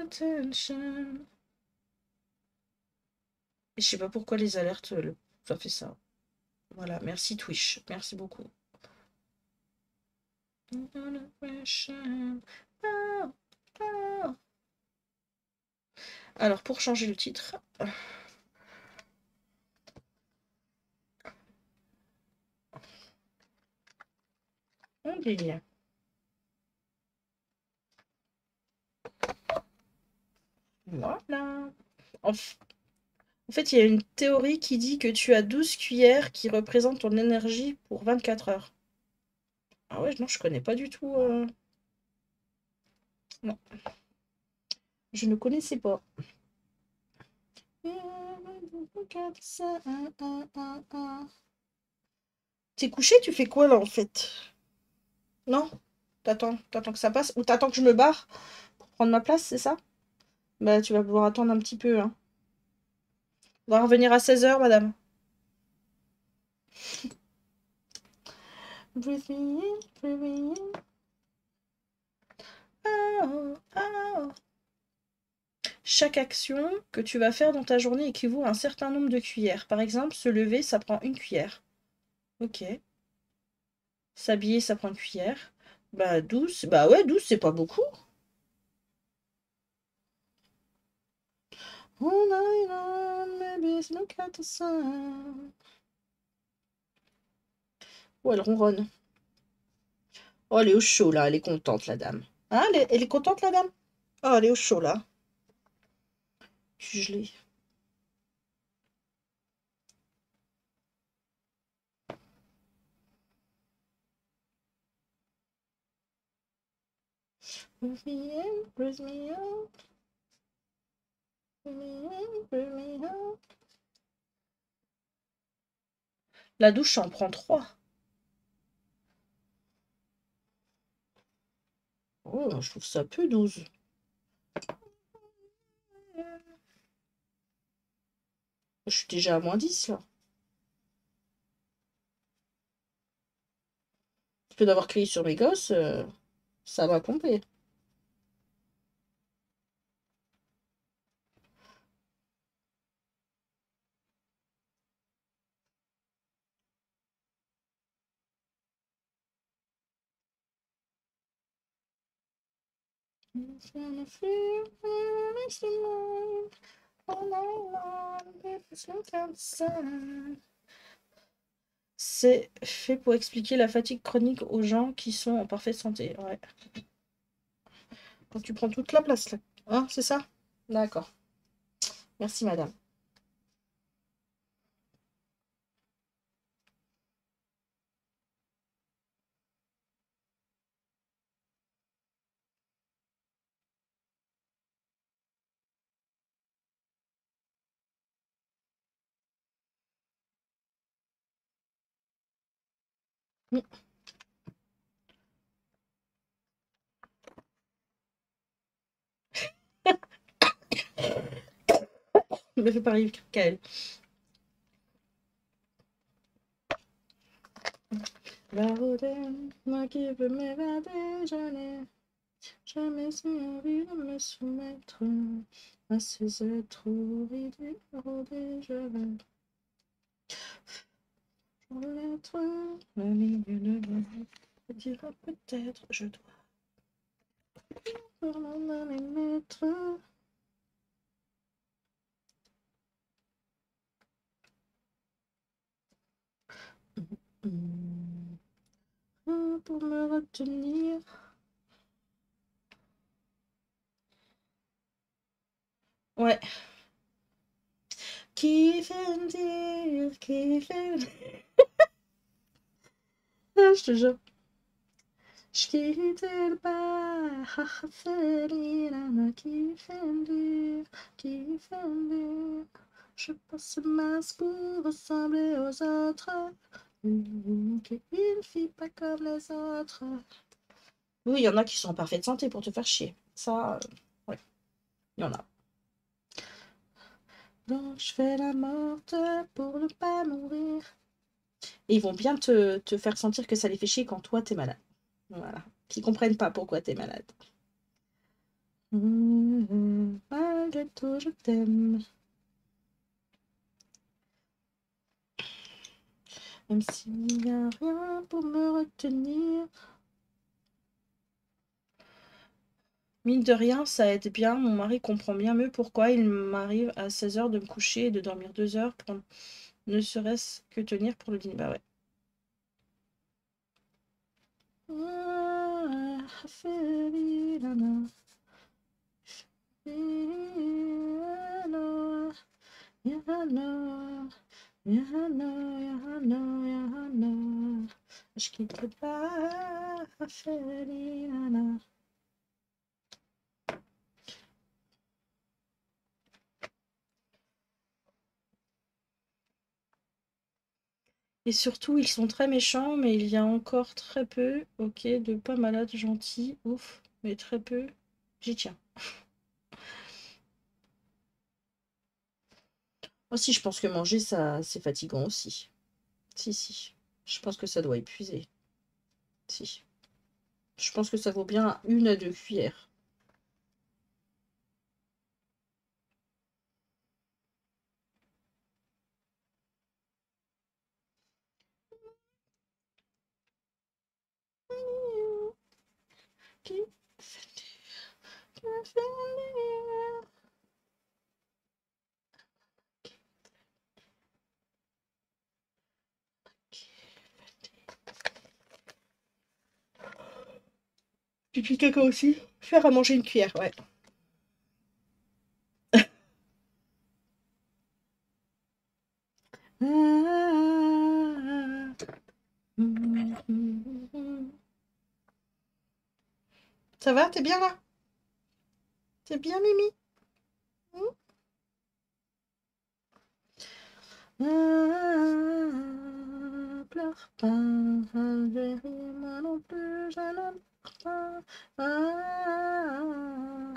Attention. Je sais pas pourquoi les alertes le... ça fait ça. Voilà, merci Twitch, merci beaucoup. Alors pour changer le titre. On dit. Voilà. En fait, il y a une théorie qui dit que tu as douze cuillères qui représentent ton énergie pour vingt-quatre heures. Ah ouais, non, je connais pas du tout. Euh... Non. Je ne connaissais pas. T'es couché, tu fais quoi là en fait? Non? T'attends, t'attends que ça passe? Ou t'attends que je me barre pour prendre ma place, c'est ça? Bah, tu vas pouvoir attendre un petit peu. Hein. On va revenir à seize heures, madame. Breathe me in, breathe me in. Oh, oh. Chaque action que tu vas faire dans ta journée équivaut à un certain nombre de cuillères. Par exemple, se lever, ça prend une cuillère. Ok. S'habiller, ça prend une cuillère. Bah, douze. Bah ouais, douze, c'est pas beaucoup. All night long, maybe it's look at the sun. Oh, elle ronronne. Oh, elle est au chaud, là. Elle est contente, la dame. Hein, elle est, elle est contente, la dame? Oh, elle est au chaud, là. Je suis gelée. Breathe me in, breathe me out. Breathe me in, breathe me out. La douche en prend trois. Oh, je trouve ça peu douze. Je suis déjà à moins dix, là. Je peux d'avoir crié sur mes gosses, euh, ça va pomper. C'est fait pour expliquer la fatigue chronique aux gens qui sont en parfaite santé. Ouais. Quand tu prends toute la place là. Hein, c'est ça? D'accord. Merci madame. Me fait parler Kaël. La route, moi qui peux m'évader, je n'ai jamais eu envie de me soumettre à ces êtres horribles. Je veux. Le milieu de la vie te dira peut-être je dois m'en mettre. Pour me retenir. Ouais. Qui fait me dire, qui fait me dire. Je te jure. Je quitte le bar, Zarina, qui fait me dire, qui fait me dire. Je passe ma masse pour ressembler aux autres. Qui ne fit pas comme les autres. Oui, il y en a qui sont en parfaite santé pour te faire chier. Ça, euh, ouais. Il y en a. Donc, je fais la morte pour ne pas mourir. Et ils vont bien te, te faire sentir que ça les fait chier quand toi, t'es malade. Voilà. Qu'ils comprennent pas pourquoi t'es malade. Mmh, malgré tout, je t'aime. Même s'il n'y a rien pour me retenir. Mine de rien, ça aide bien. Mon mari comprend bien mieux pourquoi il m'arrive à seize heures de me coucher et de dormir deux heures pour ne serait-ce que tenir pour le dîner. Bah ouais. Je quitte pas Felina. Et surtout, ils sont très méchants, mais il y a encore très peu, ok, de pas malades gentils, ouf, mais très peu, j'y tiens. Aussi, je pense que manger, ça, c'est fatigant aussi. Si, si. Je pense que ça doit épuiser. Si. Je pense que ça vaut bien une à deux cuillères. Du petit caca aussi. Faire à manger une cuillère, ouais. Ça va, t'es bien là? T'es bien, Mimi? Mmh. Pleure pas, moi non plus, je n'en pleure pas. Euh...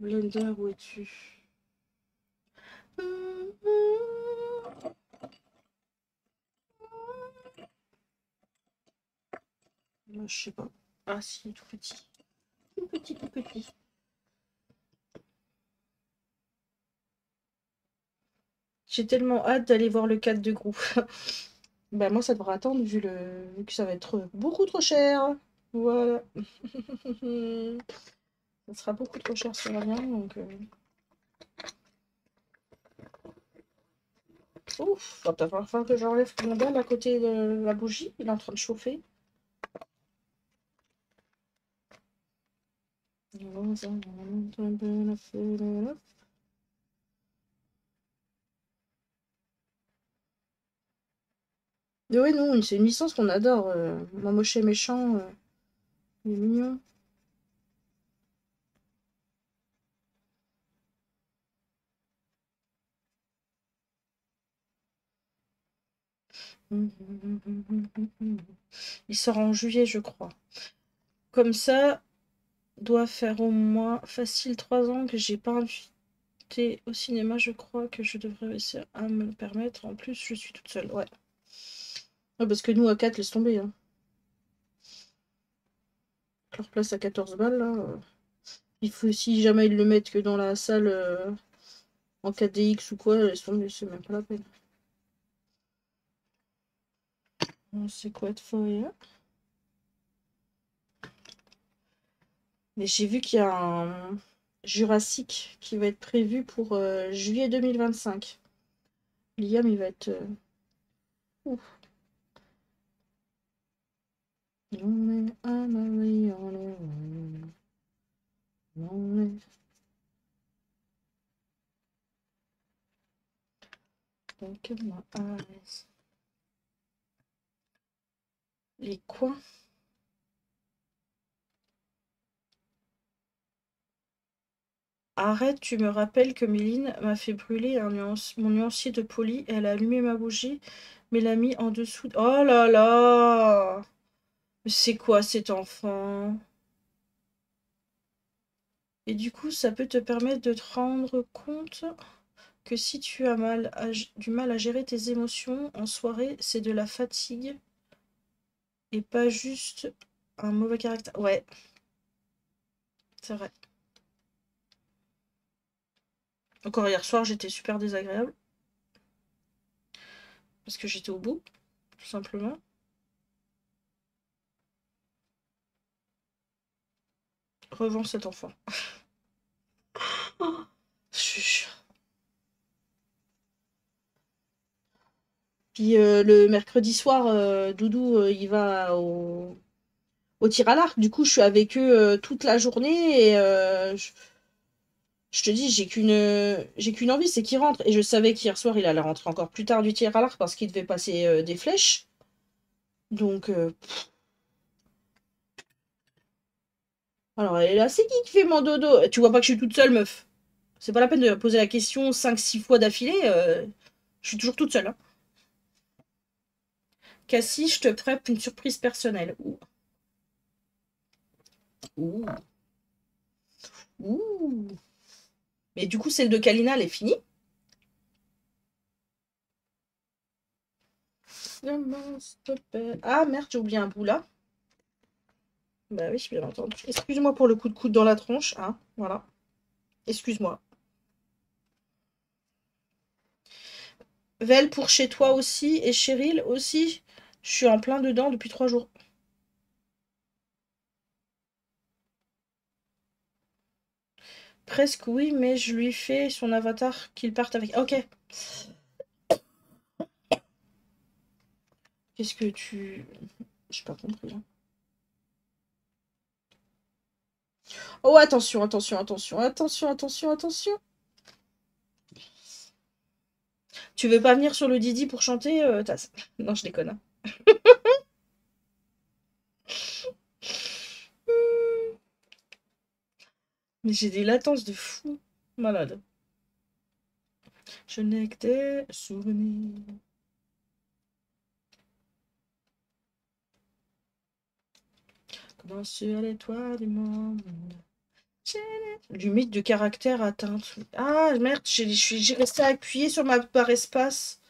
Blender, où es-tu? Je sais pas. Ah si, tout petit. Tout petit, tout petit. J'ai tellement hâte d'aller voir le cadre de groupe. Bah moi ça devra attendre vu, le... vu que ça va être beaucoup trop cher. Voilà. Ça sera beaucoup trop cher sur rien donc. Euh... Ouf, va peut-être falloir que j'enlève mon dalle à côté de la bougie, il est en train de chauffer. Et ouais, non, c'est une licence qu'on adore. Euh, Mamoche et Méchant, euh, il est mignon. Il sort en juillet, je crois. Comme ça, doit faire au moins facile trois ans que j'ai pas invité au cinéma. Je crois que je devrais réussir à me le permettre. En plus, je suis toute seule. Ouais. Ouais, parce que nous, à quatre, laisse tomber. Hein. Leur place à quatorze balles, là. Euh, il faut, si jamais ils le mettent que dans la salle euh, en quatre D X ou quoi, laisse tomber, c'est même pas la peine. C'est quoi de foyer? Mais j'ai vu qu'il y a un Jurassic qui va être prévu pour euh, juillet deux mille vingt-cinq. Liam, il va être... Euh... Ouf. Lonely, I'm only on a lonely. Look at my eyes. Les coins. Arrête, tu me rappelles que Méline m'a fait brûler un nuance, mon nuancier de poli. Elle a allumé ma bougie, mais l'a mis en dessous. Oh là là! C'est quoi cet enfant? Et du coup, ça peut te permettre de te rendre compte que si tu as mal à, du mal à gérer tes émotions en soirée, c'est de la fatigue et pas juste un mauvais caractère. Ouais, c'est vrai. Encore hier soir, j'étais super désagréable. Parce que j'étais au bout, tout simplement. Revends cet enfant. Oh, chuch. Puis euh, le mercredi soir, euh, Doudou, euh, il va au, au tir à l'arc. Du coup, je suis avec eux euh, toute la journée. Et euh, je... je te dis, j'ai qu'une euh, j'ai qu'une envie, c'est qu'il rentre. Et je savais qu'hier soir, il allait rentrer encore plus tard du tir à l'arc parce qu'il devait passer euh, des flèches. Donc, euh... alors elle est là, c'est qui qui fait mon dodo? Tu vois pas que je suis toute seule, meuf. C'est pas la peine de poser la question cinq six fois d'affilée. Euh... Je suis toujours toute seule. Hein. Cassie, je te prépare une surprise personnelle. Ouh. Ouh. Ouh. Mais du coup, celle de Kalina, elle est finie. Ah merde, j'ai oublié un bout là. Bah oui, bien entendu. Excuse-moi pour le coup de coude dans la tronche. Hein, voilà. Excuse-moi. Vel pour chez toi aussi et Cheryl aussi. Je suis en plein dedans depuis trois jours. Presque oui, mais je lui fais son avatar qu'il parte avec. Ok. Qu'est-ce que tu... J'ai pas compris là. Oh, attention, attention, attention, attention, attention, attention. Tu veux pas venir sur le Didi pour chanter euh, Taz? Non, je déconne. Hein. Mais j'ai des latences de fou. Malade. Je n'ai que des souvenirs. Comment sur les toits du monde. Limite de caractère atteinte. Ah merde, j'ai resté appuyé sur ma barre espace.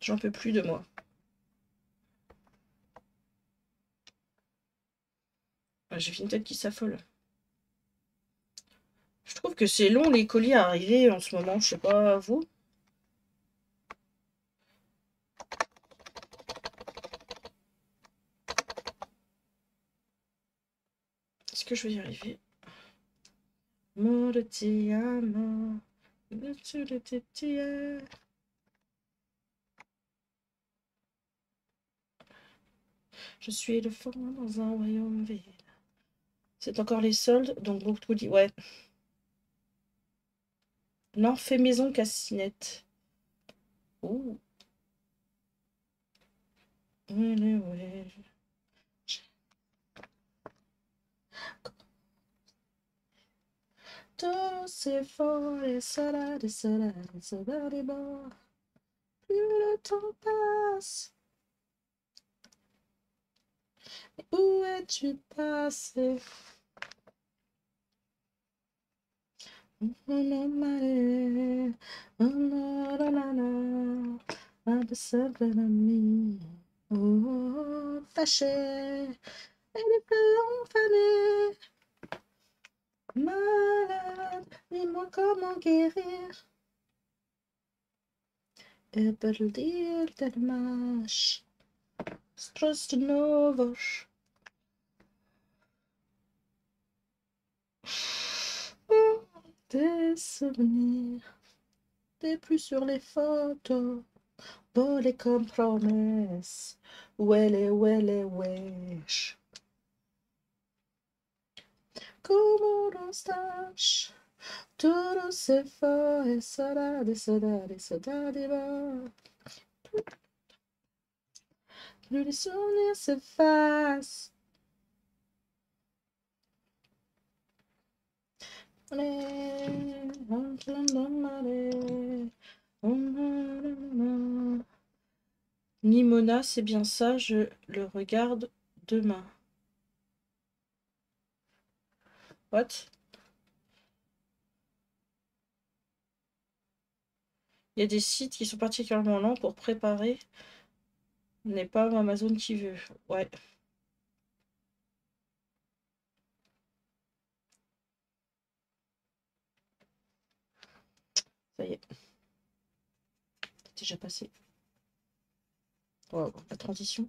J'en peux plus de moi. J'ai une tête qui s'affole. Je trouve que c'est long les colis à arriver en ce moment. Je sais pas vous. Est-ce que je vais y arriver? Je suis le fond dans un royaume vide. C'est encore les soldes, donc beaucoup dit ouais. Non, fais maison, Cassinette. Ouh. Oui, oui. Tout c'est fort, les salades, les salades, les salades, les bords. Plus le temps passe. Où es-tu passé? Oh, fâché, et les feux ont fané. Malade, dis-moi comment guérir. Et pour le dire, t'es mâche. Stress de nouveau. Des souvenirs, des plus sur les photos. Bon, les compromises, ouais, les, ouais, les, wesh. Como non stash, todo se fue, saudade, saudade, saudade, va. Plus les souvenirs s'effacent. Nimona, c'est bien ça, je le regarde demain. What? Il y a des sites qui sont particulièrement lents pour préparer. N'est pas Amazon qui veut. Ouais. Ça y est. C'est déjà passé. Wow, la transition.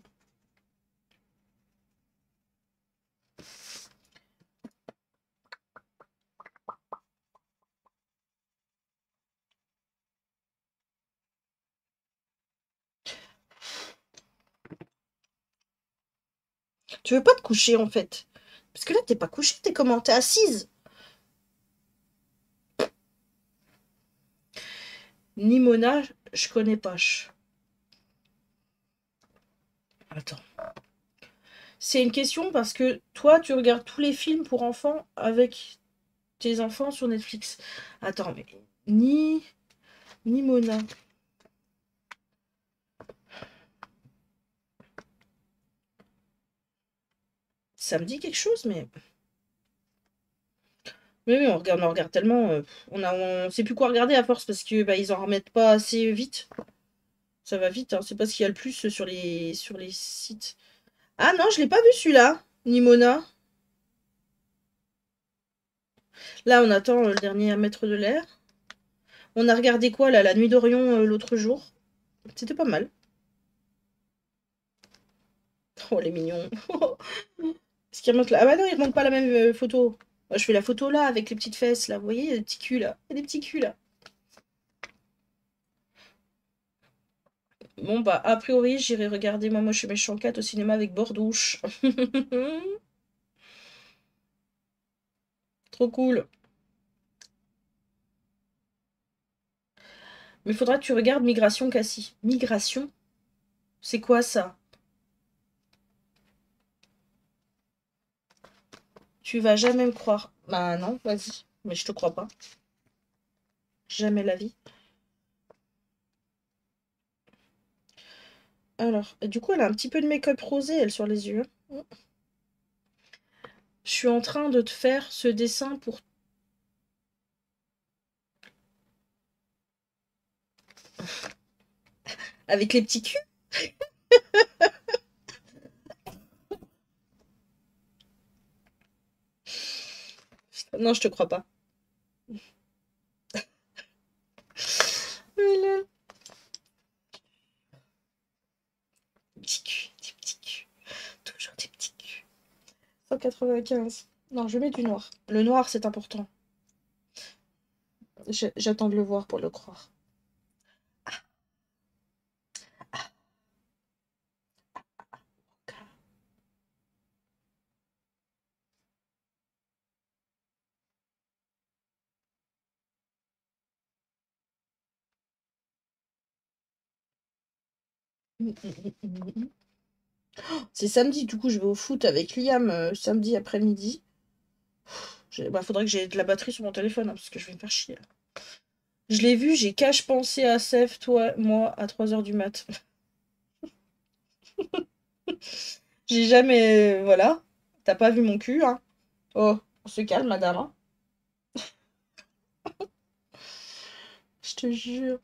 Tu veux pas te coucher en fait? Parce que là t'es pas couché, t'es comment? T'es assise. Ni Mona, je connais pas. Attends. C'est une question parce que toi, tu regardes tous les films pour enfants avec tes enfants sur Netflix. Attends, mais ni, ni Mona. Ça me dit quelque chose, mais... Oui, oui, on regarde, on regarde tellement. Euh, on a, on sait plus quoi regarder à force parce que bah, ils en remettent pas assez vite. Ça va vite, hein. C'est pas ce qu'il y a le plus sur les, sur les sites. Ah non, je l'ai pas vu celui-là, Nimona. Là, on attend euh, le dernier maître de l'air. On a regardé quoi là, la nuit d'Orion euh, l'autre jour. C'était pas mal. Oh, les mignons. Est-ce qu'il remonte là? Ah bah non, il remonte pas la même euh, photo. Je fais la photo là, avec les petites fesses là. Vous voyez, il y a des petits culs là. Il y a des petits culs là. Bon bah, a priori, j'irai regarder. Moi, moi, je suis méchant quatre au cinéma avec Bordouche. Trop cool. Mais il faudra que tu regardes Migration, Cassie. Migration? C'est quoi ça? Tu vas jamais me croire. Bah non, vas-y. Mais je te crois pas. Jamais la vie. Alors, du coup, elle a un petit peu de make-up rosé, elle, sur les yeux. Je suis en train de te faire ce dessin pour... Avec les petits culs. Non, je te crois pas. Voilà. Petit cul, des petits culs. Toujours des petits culs. cent quatre-vingt-quinze. Non, je mets du noir. Le noir, c'est important. J'attends de le voir pour le croire. Ah. Ah. Ah. Ah. Okay. C'est samedi, du coup je vais au foot avec Liam euh, samedi après-midi. Bah, faudrait que j'ai de la batterie sur mon téléphone hein, parce que je vais me faire chier là. Je l'ai vu, j'ai cache pensé à Sef, toi, moi, à trois heures du mat. J'ai jamais... Voilà, t'as pas vu mon cul hein. Oh, on se calme madame hein. Je te jure.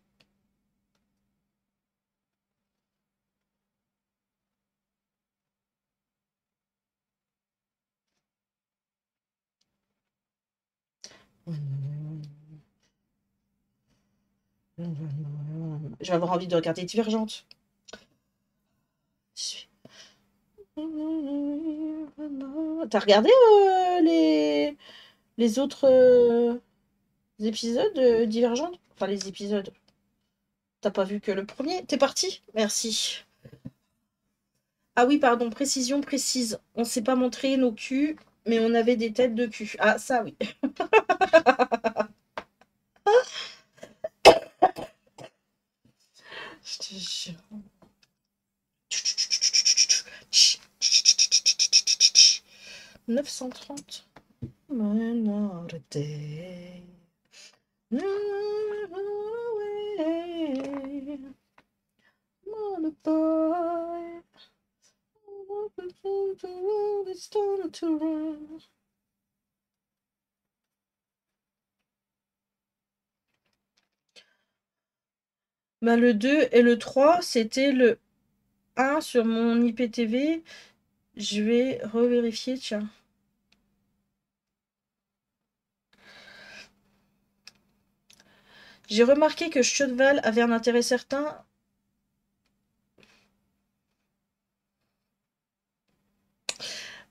Je vais avoir envie de regarder Divergente. T'as regardé euh, les... les autres euh, épisodes euh, Divergente? Enfin, les épisodes. T'as pas vu que le premier? T'es parti? Merci. Ah oui, pardon, précision précise. On s'est pas montré nos culs. Mais on avait des têtes de cul. Ah, ça, oui. Je te jure. neuf cent trente. Bah, le deux et le trois, c'était le un sur mon I P T V. Je vais revérifier, tiens. J'ai remarqué que Cheval avait un intérêt certain.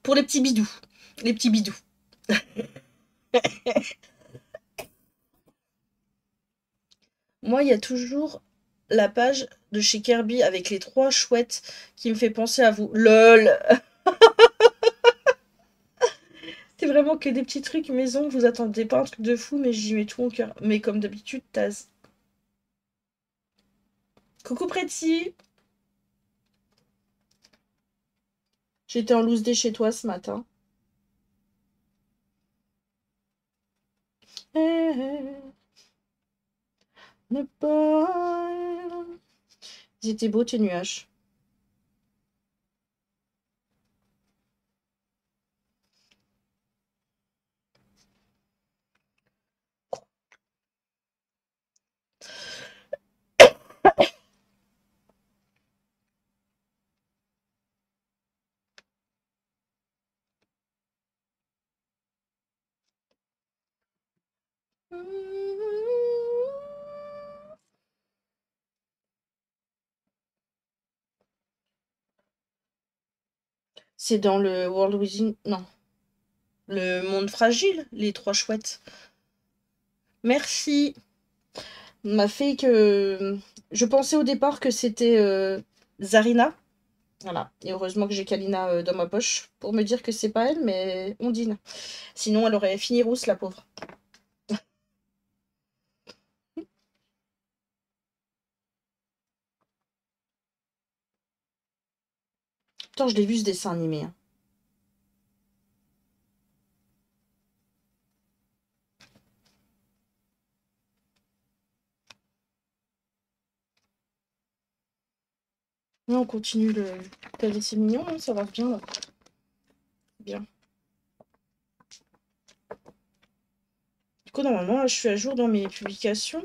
Pour les petits bidous. Les petits bidous. Moi, il y a toujours la page de chez Kirby avec les trois chouettes qui me fait penser à vous. LOL. C'est vraiment que des petits trucs maison. Vous attendez pas un truc de fou, mais j'y mets tout mon cœur. Mais comme d'habitude, Taz. Coucou Préti. J'étais en loose dé chez toi ce matin. Ils étaient beaux tes nuages. C'est dans le World Within... Non. Le monde fragile, les trois chouettes. Merci. M'a fait que... Je pensais au départ que c'était euh, Zarina. Voilà. Et heureusement que j'ai Kalina euh, dans ma poche pour me dire que c'est pas elle, mais Ondine. Sinon, elle aurait fini rousse, la pauvre. Attends, je l'ai vu ce dessin animé. Et on continue le... T'as vu, c'est mignon, hein, ça va bien là. Bien. Du coup, normalement, là, je suis à jour dans mes publications.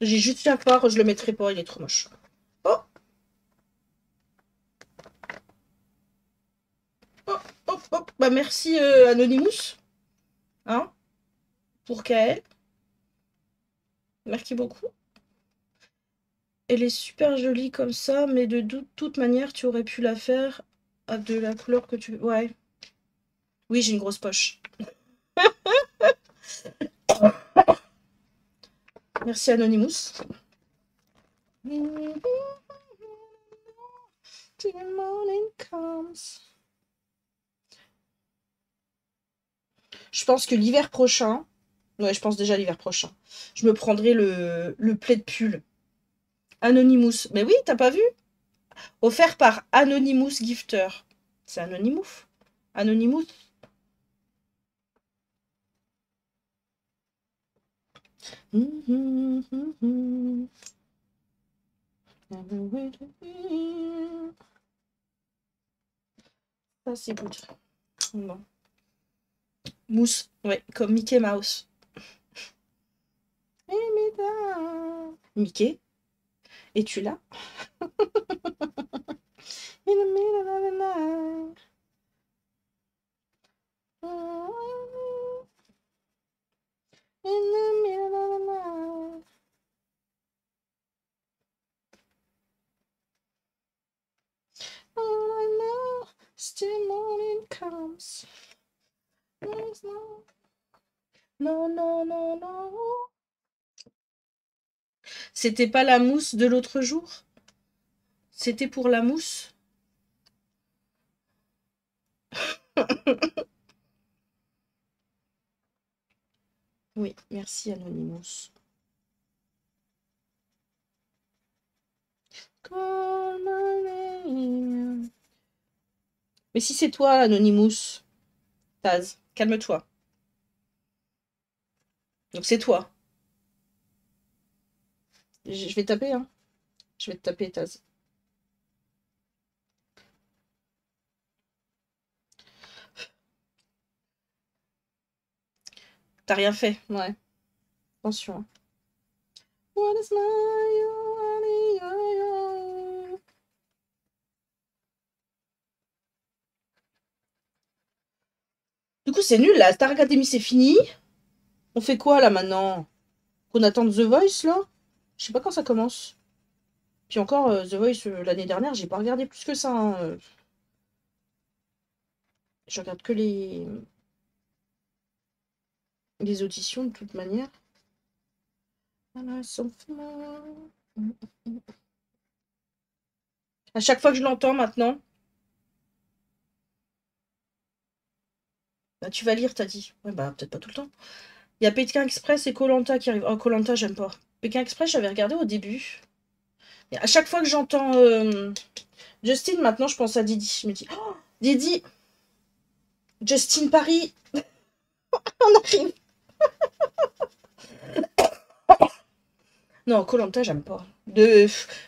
J'ai juste un part, je le mettrai pas, il est trop moche. Oh! Hop, hop, bah merci euh, Anonymous, hein, pour Kaël, merci beaucoup. Elle est super jolie comme ça, mais de toute manière, tu aurais pu la faire à de la couleur que tu veux. Ouais. Oui, j'ai une grosse poche. Merci Anonymous. Till the morning comes. Je pense que l'hiver prochain, ouais, je pense déjà l'hiver prochain, je me prendrai le, le plaid de pull. Anonymous. Mais oui, t'as pas vu? Offert par Anonymous Gifter. C'est Anonymous. Anonymous. Ça, c'est bon. Bon. Mousse, ouais, comme Mickey Mouse. Mickey, es-tu là? Non, non, non, non. C'était pas la mousse de l'autre jour? C'était pour la mousse? Oui, merci Anonymous. Mais si c'est toi Anonymous, Taz, calme-toi. Donc c'est toi. Je vais taper, hein. Je vais te taper, Taz. T'as rien fait, ouais. Attention. What is my... Du coup, c'est nul, la Star Academy, c'est fini. On fait quoi là maintenant? Qu'on attende The Voice là? Je sais pas quand ça commence. Puis encore, euh, The Voice euh, l'année dernière, j'ai pas regardé plus que ça. Hein, euh. Je regarde que les... les auditions de toute manière. À chaque fois que je l'entends maintenant. Bah, tu vas lire, t'as dit. Ouais, bah peut-être pas tout le temps. Il y a Pékin Express et Koh-Lanta qui arrivent. Oh, Koh-Lanta, j'aime pas. Pékin Express, j'avais regardé au début. Et à chaque fois que j'entends euh, Justin, maintenant je pense à Didi. Je me dis, oh, Didi, Justin Paris, on arrive. Non, Koh-Lanta, j'aime pas. De...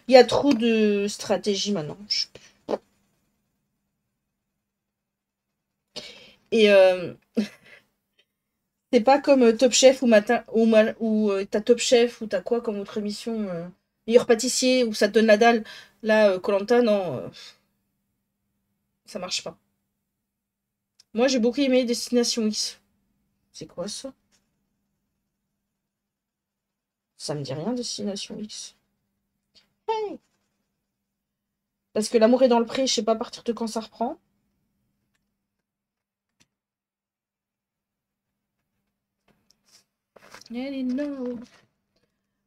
Il y a trop de stratégie maintenant. Je... Et euh... c'est pas comme Top Chef ou matin ou mal ou euh, t'as Top Chef ou t'as quoi comme autre émission euh... meilleur pâtissier ou ça te donne la dalle. Là, Koh-Lanta, euh, non, euh... ça marche pas. Moi, j'ai beaucoup aimé Destination X. C'est quoi ça? Ça me dit rien, Destination X. Hey, parce que l'amour est dans le pré, je sais pas à partir de quand ça reprend.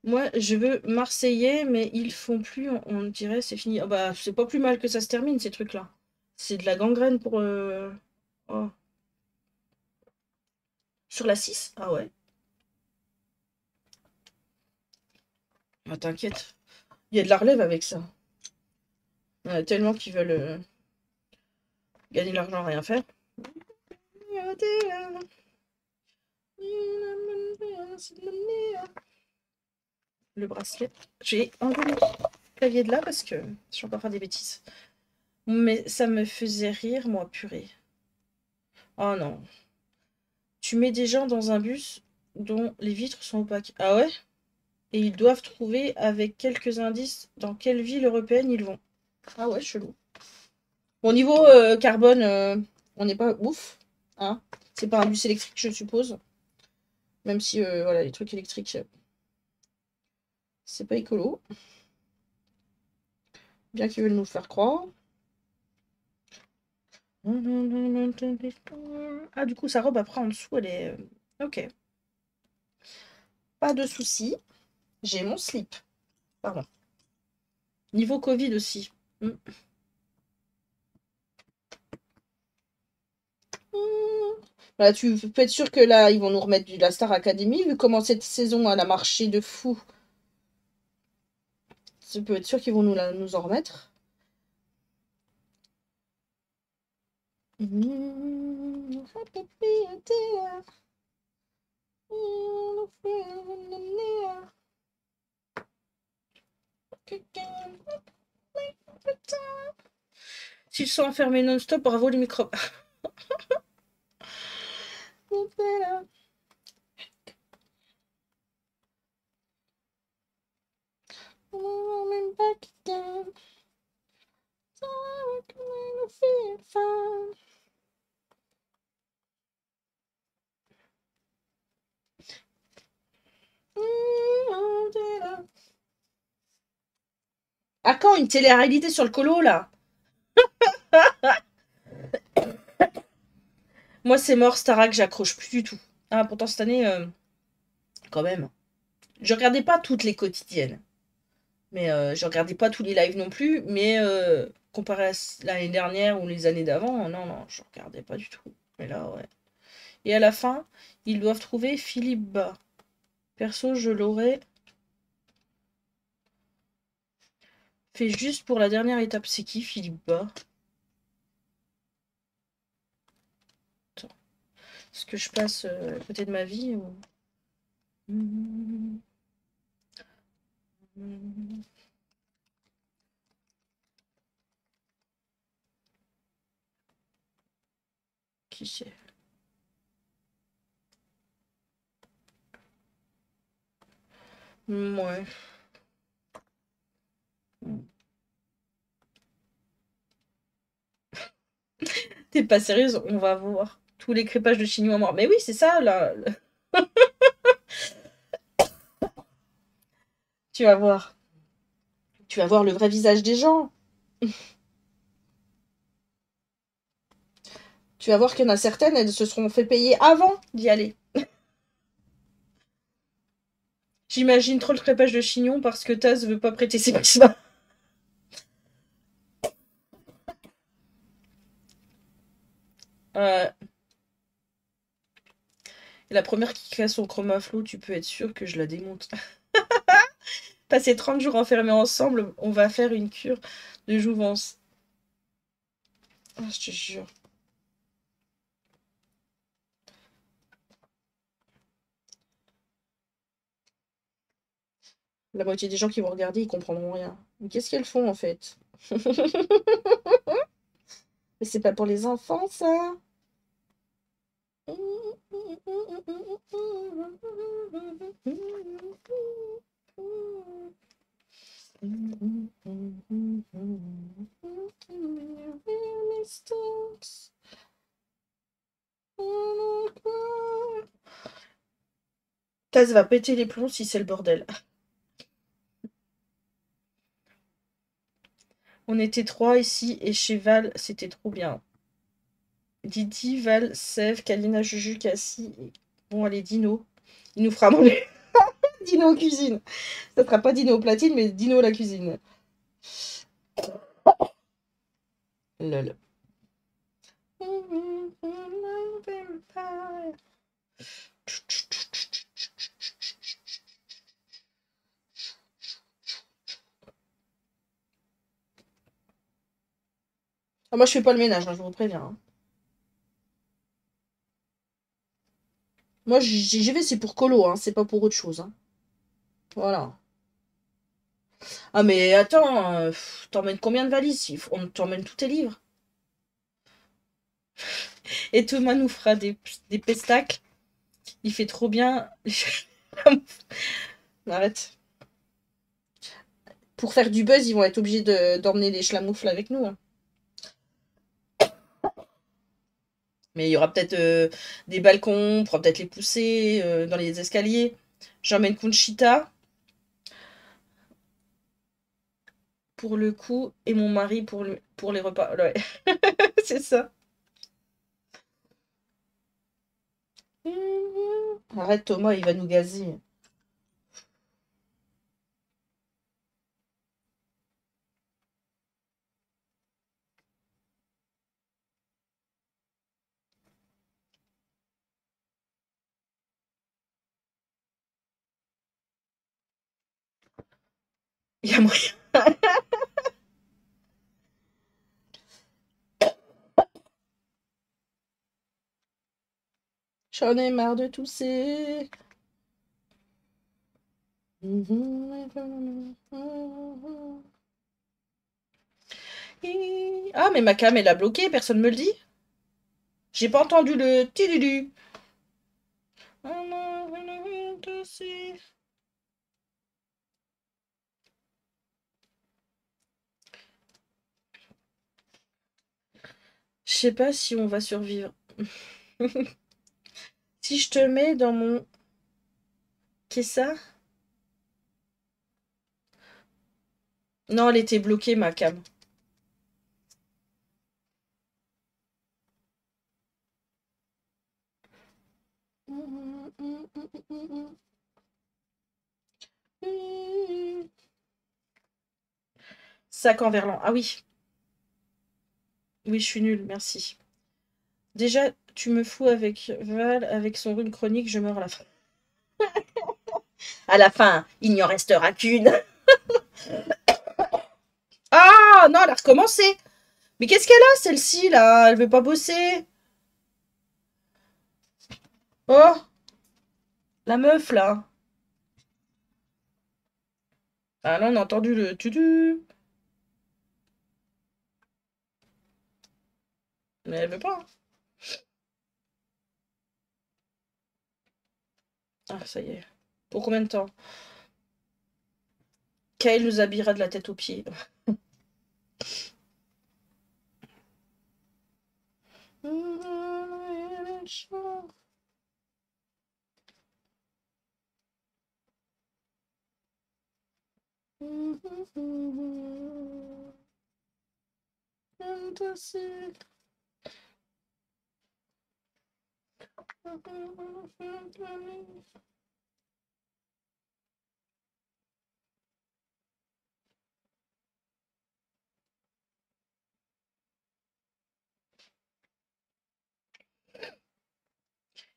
Moi, je veux Marseillais, mais ils font plus, on, on dirait, c'est fini. Ah bah, c'est pas plus mal que ça se termine, ces trucs-là. C'est de la gangrène pour... Euh... Oh. Sur la six? Ah ouais. Ah, t'inquiète, il y a de la relève avec ça. Il y en a tellement qui veulent euh, gagner l'argent, rien faire. Le bracelet, j'ai enlevé le clavier de là parce que je suis encore à faire des bêtises. Mais ça me faisait rire, moi, purée. Oh non. Tu mets des gens dans un bus dont les vitres sont opaques. Ah ouais? Et ils doivent trouver avec quelques indices dans quelle ville européenne ils vont. Ah ouais, chelou. Au bon, niveau euh, carbone, euh, on n'est pas ouf. Hein, c'est pas un bus électrique, je suppose. Même si, euh, voilà, les trucs électriques, euh, c'est pas écolo. Bien qu'ils veulent nous faire croire. Ah, du coup, sa robe, après, en dessous, elle est... Ok. Pas de soucis. J'ai mon slip. Pardon. Niveau Covid aussi. Mm. Mm. Voilà, tu peux être sûr que là, ils vont nous remettre de la Star Academy. Vu comment cette saison, elle a marché de fou. Tu peux être sûr qu'ils vont nous, la, nous en remettre. Mm. S'ils sont enfermés non-stop, bravo les microbes. À quand une télé-réalité sur le colo, là? Moi, c'est mort, Starac, j'accroche plus du tout. Ah, pourtant, cette année, euh, quand même. Je regardais pas toutes les quotidiennes. Mais euh, je regardais pas tous les lives non plus. Mais euh, comparé à l'année dernière ou les années d'avant, non, non, je regardais pas du tout. Mais là, ouais. Et à la fin, ils doivent trouver Philippe Bas. Perso, je l'aurais... fait juste pour la dernière étape. C'est qui, Philippe Bas? Est-ce que je passe euh, à côté de ma vie ou... Qui c'est? Ouais. T'es pas sérieuse, on va voir tous les crépages de chignon à mort. Mais oui, c'est ça, là. Tu vas voir. Tu vas voir le vrai visage des gens. Tu vas voir qu'il y en a certaines, elles se seront fait payer avant d'y aller. J'imagine trop le crépage de chignon parce que Taz veut pas prêter ses paysans. Euh... La première qui crée son chromaflow, tu peux être sûr que je la démonte. Passer trente jours enfermés ensemble, on va faire une cure de jouvence. Oh, je te jure. La moitié des gens qui vont regarder, ils comprendront rien. Mais qu'est-ce qu'elles font, en fait? Mais c'est pas pour les enfants, ça. Taz va péter les plombs si c'est le bordel. On était trois ici et chez Val, c'était trop bien. Didi, Val, Sève, Kalina, Juju, Cassie. Et... Bon, allez, Dino. Il nous fera manger. Dino cuisine. Ça ne sera pas Dino platine, mais Dino la cuisine. Lol. Ah, moi, je fais pas le ménage, hein, je vous préviens. Hein. Moi, j'y vais, c'est pour colo, hein, c'est pas pour autre chose. Hein. Voilà. Ah, mais attends, euh, t'emmènes combien de valises? On t'emmène tous tes livres. Et Thomas nous fera des, des pestacles. Il fait trop bien. Arrête. Pour faire du buzz, ils vont être obligés d'emmener de, les schlamoufles avec nous. Hein. Mais il y aura peut-être euh, des balcons, on pourra peut-être les pousser euh, dans les escaliers. J'emmène Conchita. Pour le coup, et mon mari pour, le, pour les repas. Ouais. C'est ça. Arrête Thomas, il va nous gazer. Il y a moyen. J'en ai marre de tousser. Ah, mais ma cam, elle a bloqué. Personne me le dit. J'ai pas entendu le tiludu. Je sais pas si on va survivre. Si je te mets dans mon... Qu'est-ce que ça? Non, elle était bloquée, ma cam. Sac en verlan. Ah oui. Oui, je suis nulle, merci. Déjà, tu me fous avec Val, avec son rhume chronique, je meurs à la fin. À la fin, il n'y en restera qu'une. Ah, non, elle a recommencé. Mais qu'est-ce qu'elle a, celle-ci, là? Elle veut pas bosser. Oh, la meuf, là. Ah, là, on a entendu le tudu. Mais elle veut pas. Ah, ça y est. Pour combien de temps? Kaël nous habillera de la tête aux pieds.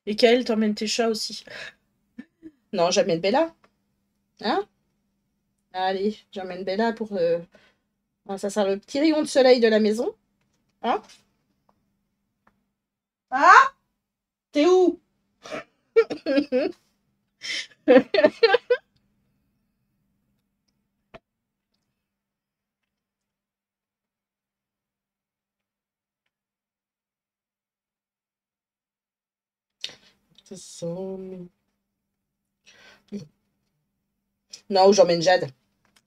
Et Kaël, t'emmènes tes chats aussi. Non, j'emmène Bella. Hein? Allez, j'emmène Bella pour... Euh... Enfin, ça sert le petit rayon de soleil de la maison. Hein? Ah? T'es où? Non, ou j'emmène Jade.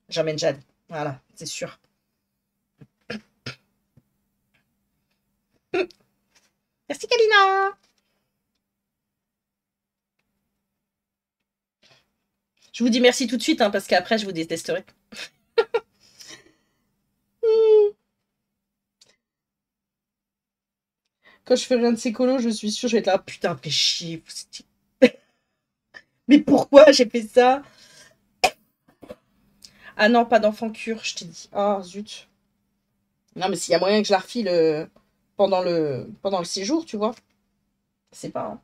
J'emmène Jade. Voilà, c'est sûr. Merci Kalina. Je vous dis merci tout de suite, hein, parce qu'après je vous détesterai. Quand je fais rien de ces colos, je suis sûre, je vais être là, putain, fais chier. Mais pourquoi j'ai fait ça? Ah non, pas d'enfant cure, je t'ai dit. Ah, zut. Non, mais s'il y a moyen que je la refile pendant le, pendant le séjour, tu vois. C'est pas... Hein.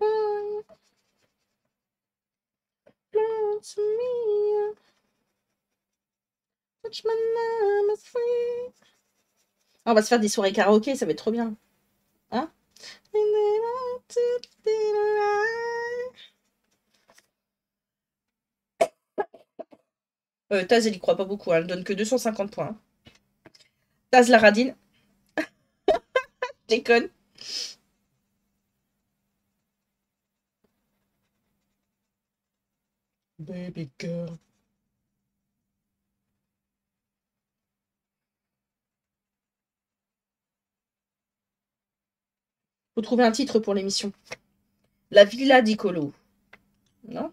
hum. To me, touch my name is free. Oh, on va se faire des soirées karaoké, ça va être trop bien. Hein? euh, Taz, elle y croit pas beaucoup, hein. Elle donne que deux cent cinquante points. Hein. Taz la radine. Déconne. Baby girl. Faut trouver un titre pour l'émission. La Villa d'Icolo. Non?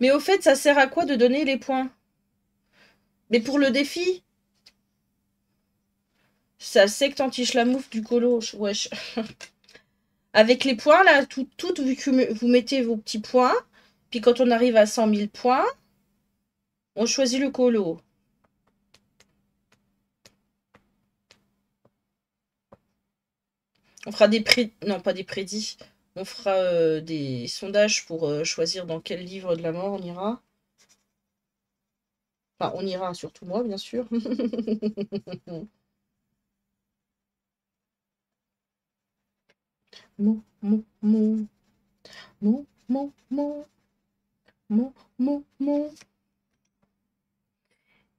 Mais au fait, ça sert à quoi de donner les points? Mais pour le défi? Ça secte anti-schlamouf du colo. Wesh. Avec les points, là, tout, tout vous, vous mettez vos petits points. Puis quand on arrive à cent mille points, on choisit le colo. On fera des prédits. Non, pas des prédits. On fera euh, des sondages pour euh, choisir dans quel livre de la mort on ira. Enfin, on ira, surtout moi, bien sûr. Mon, mon, mon. Mon, mon, mon. Mon, mon, mon.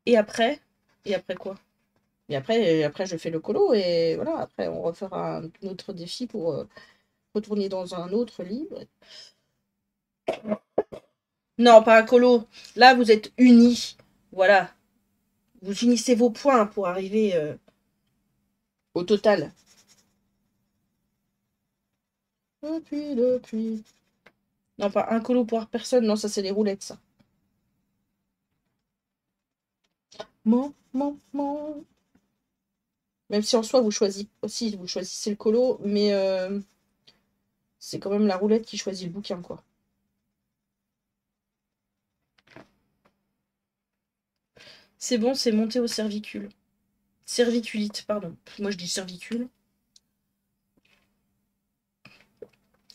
Et après? Et après quoi? Et après, après, je fais le colo et voilà. Après, on refera un autre défi pour... Euh, retourner dans un autre livre. Non, pas un colo. Là, vous êtes unis. Voilà. Vous unissez vos points pour arriver euh, au total. Depuis, depuis. Non, pas un colo pour personne. Non, ça, c'est les roulettes, ça. Mon, mon, mon. Même si en soi, vous choisissez aussi, vous choisissez le colo, mais... Euh... C'est quand même la roulette qui choisit le bouquin, quoi. C'est bon, c'est monté au cervicule. Cerviculite, pardon. Moi, je dis cervicule.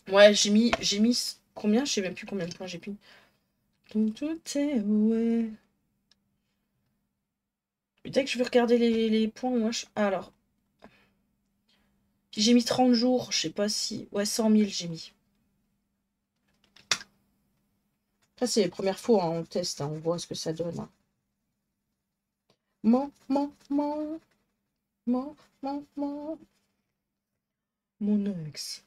Ouais, j'ai mis... J'ai mis... Combien? Je sais même plus combien de points j'ai pris. Donc, tout est... Ouais. Dès que je veux regarder les, les points, moi, je... Ah, alors... J'ai mis trente jours, je sais pas si... Ouais, cent mille j'ai mis. Ça, c'est les premières fois, hein, on teste, hein, on voit ce que ça donne. Hein. Mon, mon, mon, mon, mon, mon, mon ex.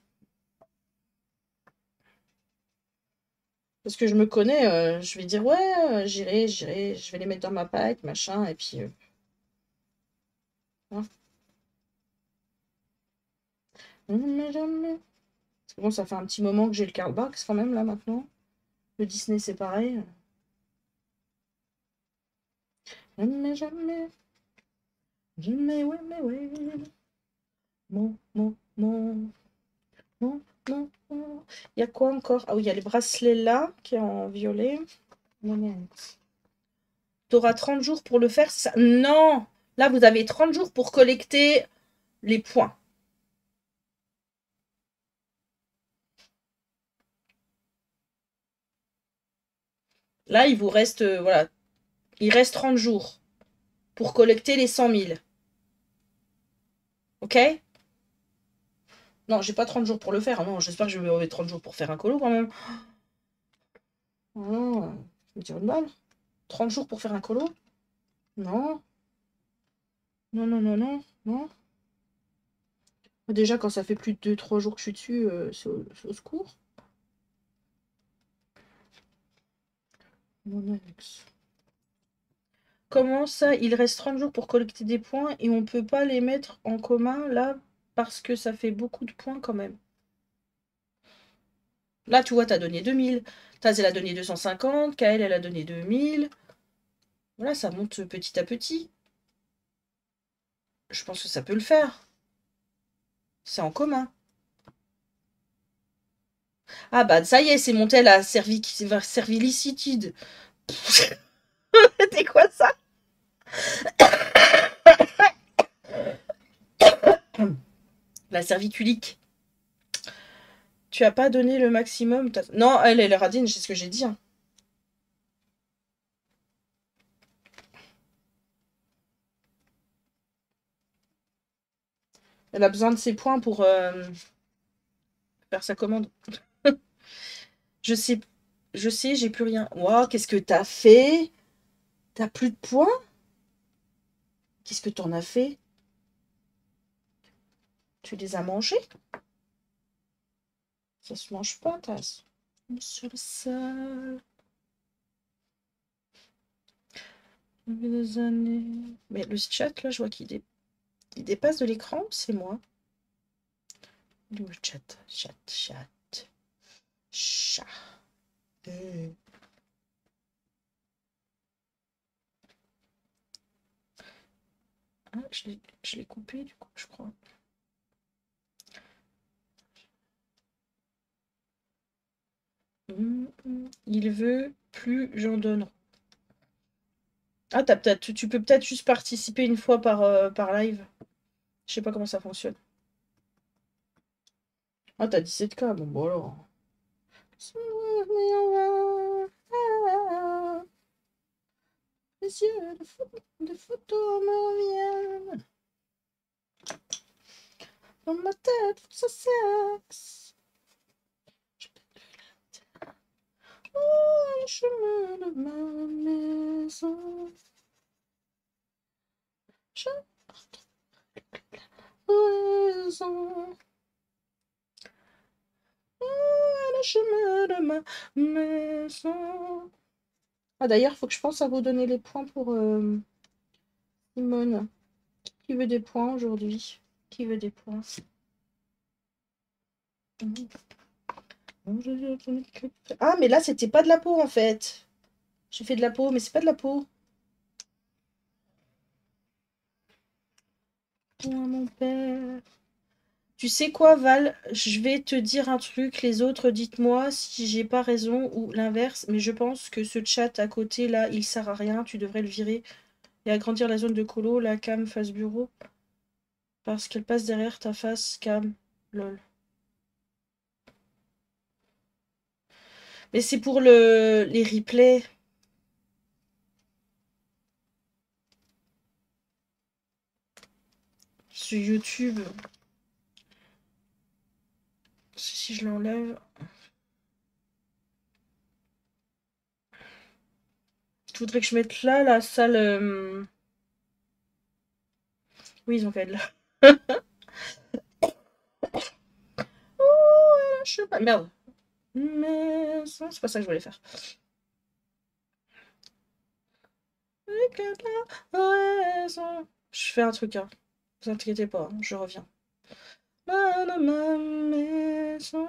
Parce que je me connais, euh, je vais dire, ouais, euh, j'irai, j'irai, je vais les mettre dans ma pack, machin, et puis... Euh... Hein. Jamais, jamais. Parce que bon, ça fait un petit moment que j'ai le Carl Barks quand même, là, maintenant. Le Disney, c'est pareil. Jamais, jamais. Jamais, ouais, mais ouais. non, non, non, non, non, non. Il y a quoi encore? Ah oui, il y a les bracelets là, qui est en violet. Tu auras trente jours pour le faire. Ça... Non! Là, vous avez trente jours pour collecter les points. Là, il vous reste, euh, voilà, il reste trente jours pour collecter les cent mille. Ok? Non, j'ai pas trente jours pour le faire. Non, j'espère que je vais avoir trente jours pour faire un colo quand même. Oh, je me tire une balle. trente jours pour faire un colo? Non. Non, non, non, non, non. Déjà, quand ça fait plus de deux trois jours que je suis dessus, euh, c'est au, au secours. Mon Alex. Comment ça, il reste trente jours pour collecter des points et on ne peut pas les mettre en commun là parce que ça fait beaucoup de points quand même. Là, tu vois, tu as donné deux mille. Taz, elle a donné deux cent cinquante. Kaël, elle a donné deux mille. Voilà, ça monte petit à petit. Je pense que ça peut le faire. C'est en commun. Ah bah ça y est, c'est monté à la servilicitude. C'était quoi ça? La serviculique. Tu as pas donné le maximum. Non, elle est radine, c'est ce que j'ai dit. Hein. Elle a besoin de ses points pour euh, faire sa commande. Je sais, je sais, j'ai plus rien. Wow, qu'est-ce que t'as fait? T'as plus de points? Qu'est-ce que t'en as fait? Tu les as mangés? Ça se mange pas, Taz. Sur le sol. Mais le chat, là, je vois qu'il dé... il dépasse de l'écran. C'est moi. Le chat, chat, chat. Chat. Mmh. Ah, je l'ai coupé du coup, je crois. Mmh, mmh. Il veut plus, j'en donne. Ah, t'as peut-être, tu peux peut-être juste participer une fois par, euh, par live. Je sais pas comment ça fonctionne. Ah, t'as dix-sept K, bon, bon alors. Les yeux de photos me reviennent dans ma tête, ça sexe. Oh, le chemin de ma maison. Je retrouve le chemin de ma maison. Ah d'ailleurs, il faut que je pense à vous donner les points pour euh, Simone. Qui veut des points aujourd'hui? Qui veut des points? Ah mais là, c'était pas de la peau en fait. J'ai fait de la peau, mais c'est pas de la peau. Oh, mon père. Tu sais quoi, Val? Je vais te dire un truc, les autres, dites-moi si j'ai pas raison ou l'inverse, mais je pense que ce chat à côté, là, il sert à rien, tu devrais le virer et agrandir la zone de colo, la cam face bureau, parce qu'elle passe derrière ta face cam, lol. Mais c'est pour le les replays. Sur YouTube... Si je l'enlève, je voudrais que je mette là la salle. Euh... Oui, ils ont fait de là. Oh, je sais pas. Merde. Mais c'est pas ça que je voulais faire. Je fais un truc, hein. Vous inquiétez pas, hein. Je reviens. Dans ma maison.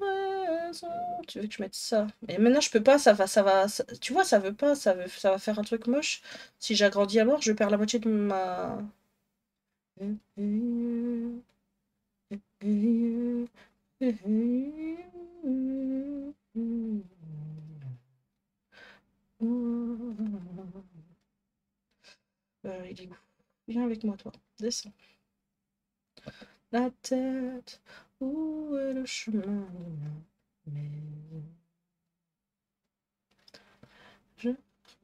Dans ça. Tu veux que je mette ça. Mais maintenant je peux pas, ça va, ça va. Ça, tu vois, ça veut pas, ça veut, ça va faire un truc moche. Si j'agrandis à mort, je perds la moitié de ma. Euh, il est où? Viens avec moi, toi. Descends. La tête, où est le chemin de ma maison? Je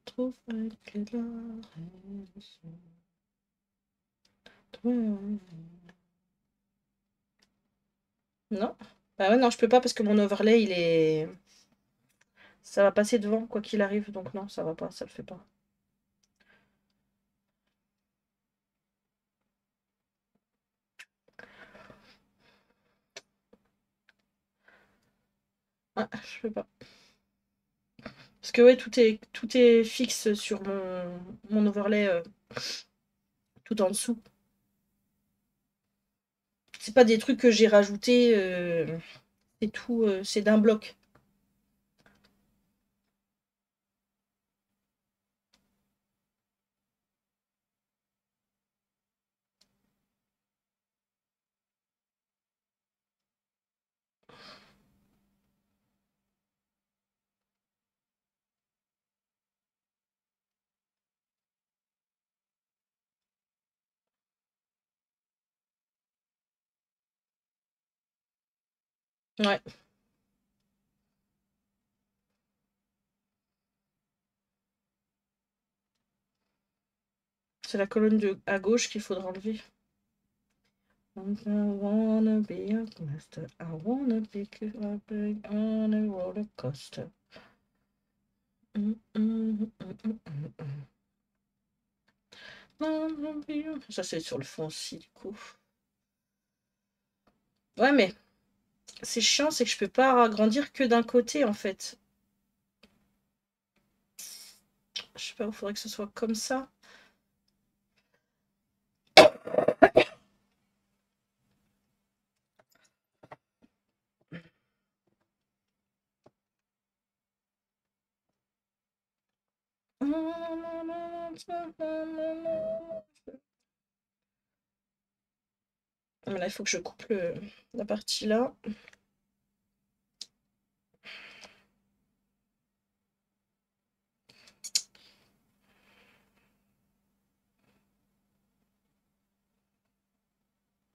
retrouve avec la raison. Toi. Non? Bah ouais, non, je peux pas parce que mon overlay, il est... Ça va passer devant, quoi qu'il arrive. Donc non, ça va pas, ça le fait pas. Ah, je peux pas. Parce que ouais, tout est, tout est fixe sur mon, mon overlay euh, tout en dessous. C'est pas des trucs que j'ai rajoutés, euh, c'est tout, euh, c'est d'un bloc. Ouais. C'est la colonne de, à gauche qu'il faudra enlever. I wanna be a master. I wanna pick up on a roller coaster. Mm, mm, mm, mm, mm, mm. Ça, c'est sur le fond aussi, du coup. Ouais, mais... C'est chiant, c'est que je peux pas agrandir que d'un côté en fait. Je sais pas, il faudrait que ce soit comme ça. Mais là, il faut que je coupe le, la partie là.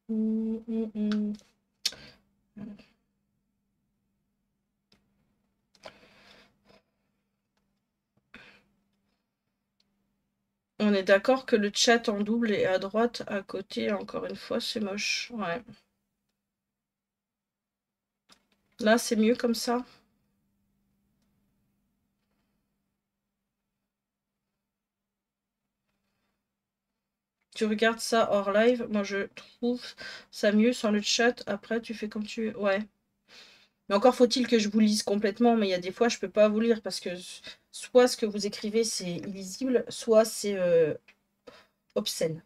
Mmh, mmh, mmh. On est d'accord que le chat en double et à droite, à côté, encore une fois, c'est moche. Ouais. Là, c'est mieux comme ça. Tu regardes ça hors live. Moi, je trouve ça mieux sur le chat. Après, tu fais comme tu veux. Ouais. Mais encore faut-il que je vous lise complètement. Mais il y a des fois, je peux pas vous lire parce que soit ce que vous écrivez, c'est illisible, soit c'est euh, obscène.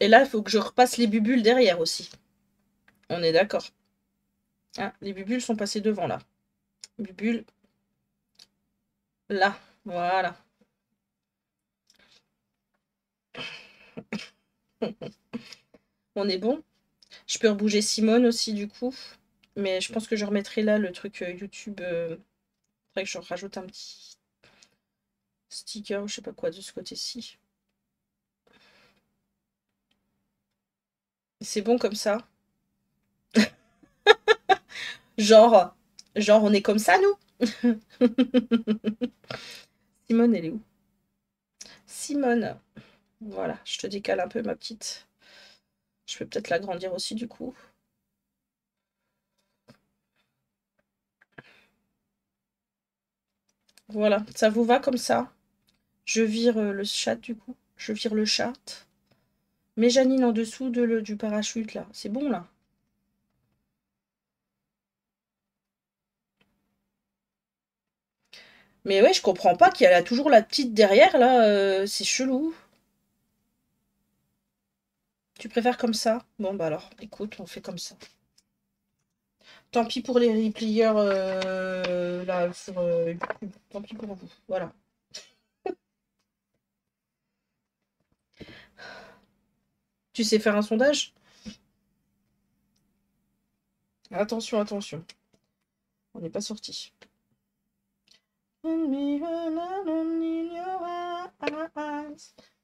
Et là, il faut que je repasse les bulles derrière aussi. On est d'accord. Ah, les bulles sont passées devant, là. Bulles. Là, voilà. On est bon. Je peux rebouger Simone aussi, du coup. Mais je pense que je remettrai là le truc euh, YouTube. Euh... Faudrait que je rajoute un petit sticker ou je sais pas quoi de ce côté-ci. C'est bon comme ça. Genre, genre, on est comme ça, nous. Simone, elle est où? Simone. Voilà, je te décale un peu ma petite. Je peux peut-être l'agrandir aussi du coup. Voilà, ça vous va comme ça? Je vire le chat du coup. Je vire le chat. Mets Janine en dessous de le, du parachute là. C'est bon là? Mais ouais, je comprends pas qu'il y a là, toujours la petite derrière, là. Euh, c'est chelou. Tu préfères comme ça? Bon, bah alors, écoute, on fait comme ça. Tant pis pour les repliers, euh, là, sur euh, YouTube. Tant pis pour vous, voilà. Tu sais faire un sondage? Attention, attention. On n'est pas sorti.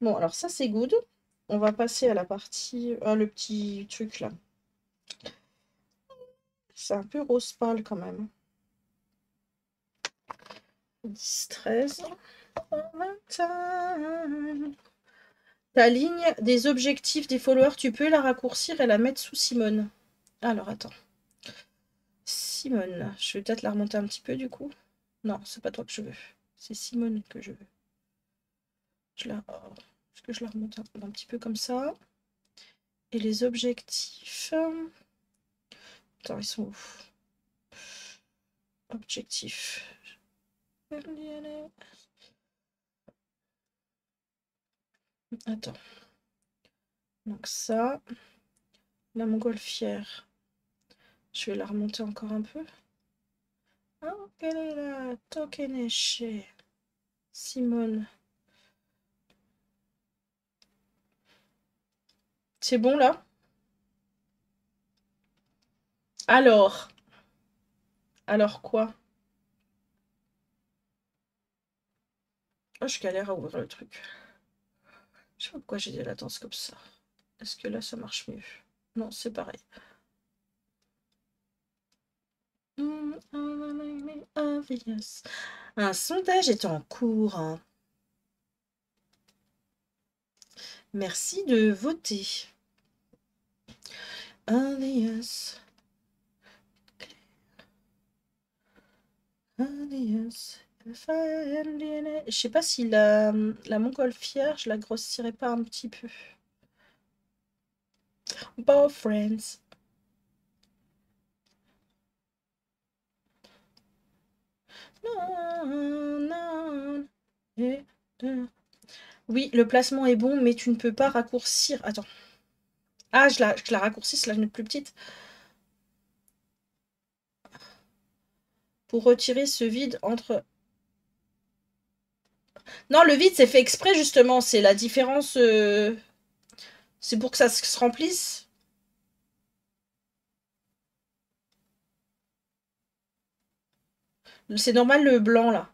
Bon, alors ça, c'est good. On va passer à la partie... Ah, le petit truc, là. C'est un peu rose pâle, quand même. dix, treize. Ta ligne des objectifs des followers, tu peux la raccourcir et la mettre sous Simone. Alors, attends. Simone. Je vais peut-être la remonter un petit peu, du coup. Non, c'est pas toi que je veux. C'est Simone que je veux. Je la... Oh. Est-ce que je la remonte un, un petit peu comme ça? Et les objectifs... Attends, ils sont où? Objectifs. Attends. Donc ça. La montgolfière. Je vais la remonter encore un peu. Simone. C'est bon là? Alors. Alors quoi? Oh, je galère à ouvrir le truc. Je sais pas pourquoi j'ai des latences comme ça. Est-ce que là ça marche mieux? Non, c'est pareil. Un sondage est en cours. Merci de voter. Adios. Adios. Je sais pas si la, la montgolfière, je la grossirais pas un petit peu. Bow friends. Non, non. Et, euh. Oui, le placement est bon, mais tu ne peux pas raccourcir. Attends. Ah, je la, je la raccourcis, c'est la note plus petite. Pour retirer ce vide entre... Non, le vide, c'est fait exprès, justement. C'est la différence... Euh... C'est pour que ça se remplisse. C'est normal, le blanc, là.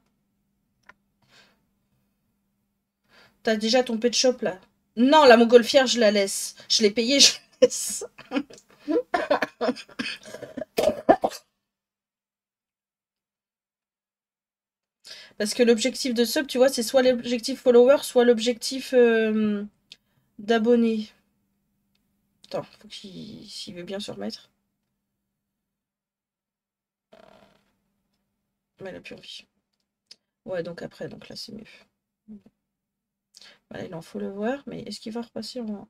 T'as déjà ton pet shop là. Non, la montgolfière, je la laisse. Je l'ai payée, je la laisse. Parce que l'objectif de sub, tu vois, c'est soit l'objectif follower, soit l'objectif euh, d'abonné. Attends, faut qu'il s'il veut bien se remettre. Mais elle n'a plus envie. Ouais, donc après, donc là, c'est mieux. Voilà, il en faut le voir, mais est-ce qu'il va repasser en...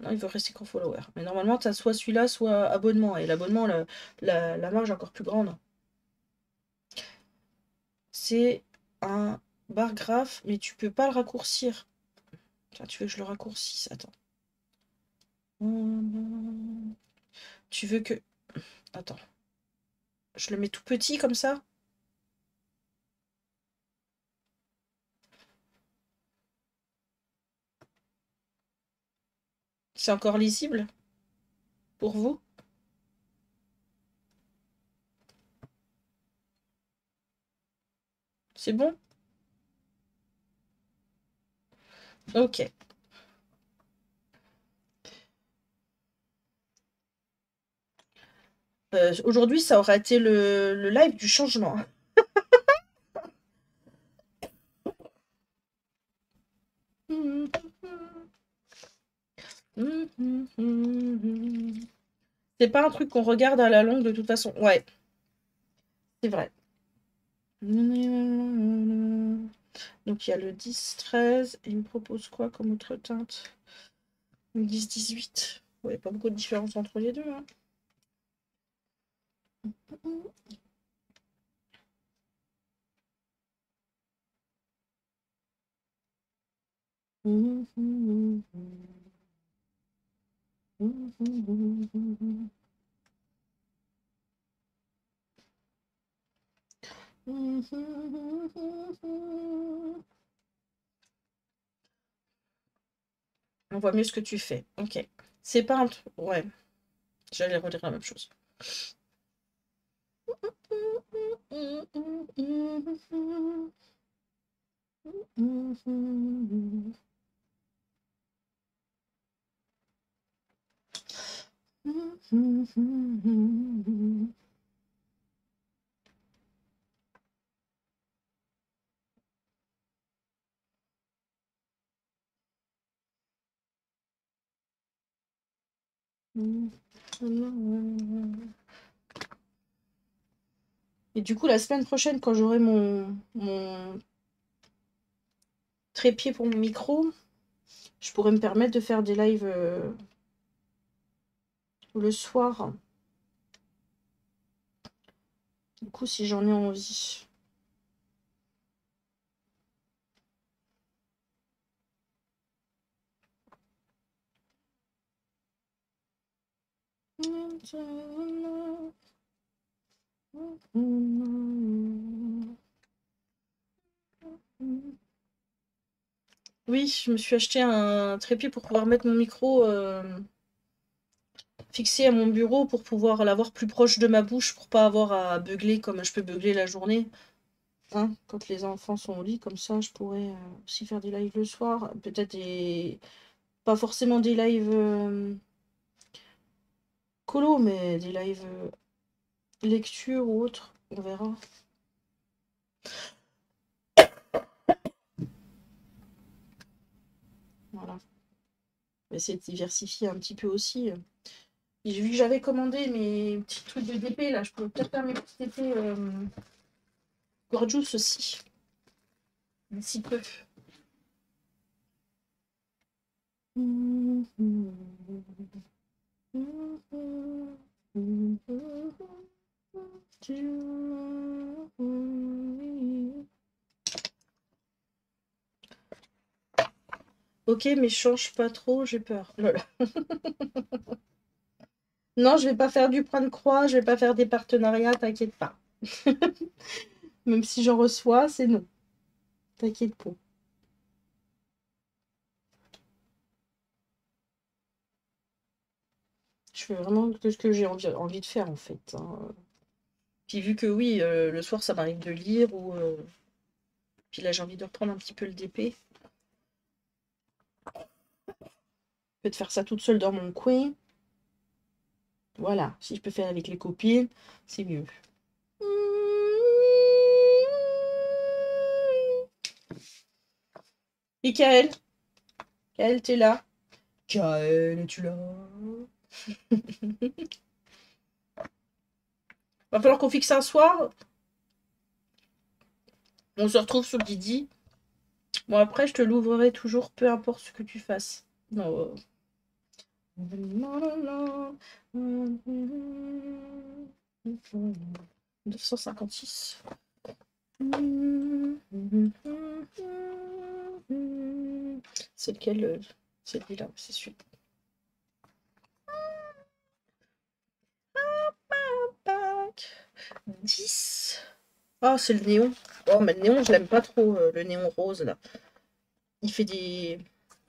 Non, il veut rester qu'en follower. Mais normalement, tu as soit celui-là, soit abonnement. Et l'abonnement, la, la, la marge est encore plus grande. C'est un bar graph, mais tu peux pas le raccourcir. Tiens, tu veux que je le raccourcisse? Attends. Tu veux que... Attends. Je le mets tout petit comme ça? C'est encore lisible pour vous? C'est bon? Ok. Euh, aujourd'hui, ça aura été le, le live du changement. C'est pas un truc qu'on regarde à la longue de toute façon. Ouais, c'est vrai. Donc il y a le dix, treize. Et il me propose quoi comme autre teinte? dix, dix-huit. Ouais, pas beaucoup de différence entre les deux. Hein. On voit mieux ce que tu fais. Ok. C'est pas un truc. Ouais. J'allais redire la même chose. Et du coup, la semaine prochaine, quand j'aurai mon, mon trépied pour mon micro, je pourrai me permettre de faire des lives euh, le soir. Du coup, si j'en ai envie. Oui, je me suis acheté un trépied pour pouvoir mettre mon micro euh, fixé à mon bureau pour pouvoir l'avoir plus proche de ma bouche pour pas avoir à beugler comme je peux beugler la journée. Hein, quand les enfants sont au lit, comme ça je pourrais euh, aussi faire des lives le soir. Peut-être des... pas forcément des lives euh, colo, mais des lives euh, lecture ou autre, on verra. Voilà. On va essayer de diversifier un petit peu aussi. J'ai vu que j'avais commandé mes petits trucs de D P, là, je peux peut-être faire mes petits D P euh, gorgeous aussi. D'ici peu. Ok, mais change pas trop, j'ai peur. Non, je vais pas faire du point de croix, je vais pas faire des partenariats, t'inquiète pas. Même si j'en reçois, c'est non. T'inquiète pas. Je fais vraiment ce que j'ai envie, envie de faire en fait. Hein. Puis vu que oui, euh, le soir ça m'arrive de lire ou euh... puis là j'ai envie de reprendre un petit peu le D P. Je peux te faire ça toute seule dans mon coin. Voilà, si je peux faire avec les copines, c'est mieux. Et Kaël, Kaël, t'es là? Kaël, es-tu là? Va falloir qu'on fixe un soir. On se retrouve sur le Didi. Bon, après je te l'ouvrirai toujours, peu importe ce que tu fasses. Non. deux cent cinquante-six. C'est lequel? C'est celui-là, c'est celui-là. dix. Ah, oh, c'est le néon. Oh, mais le néon, je l'aime pas trop, euh, le néon rose, là. Il fait des...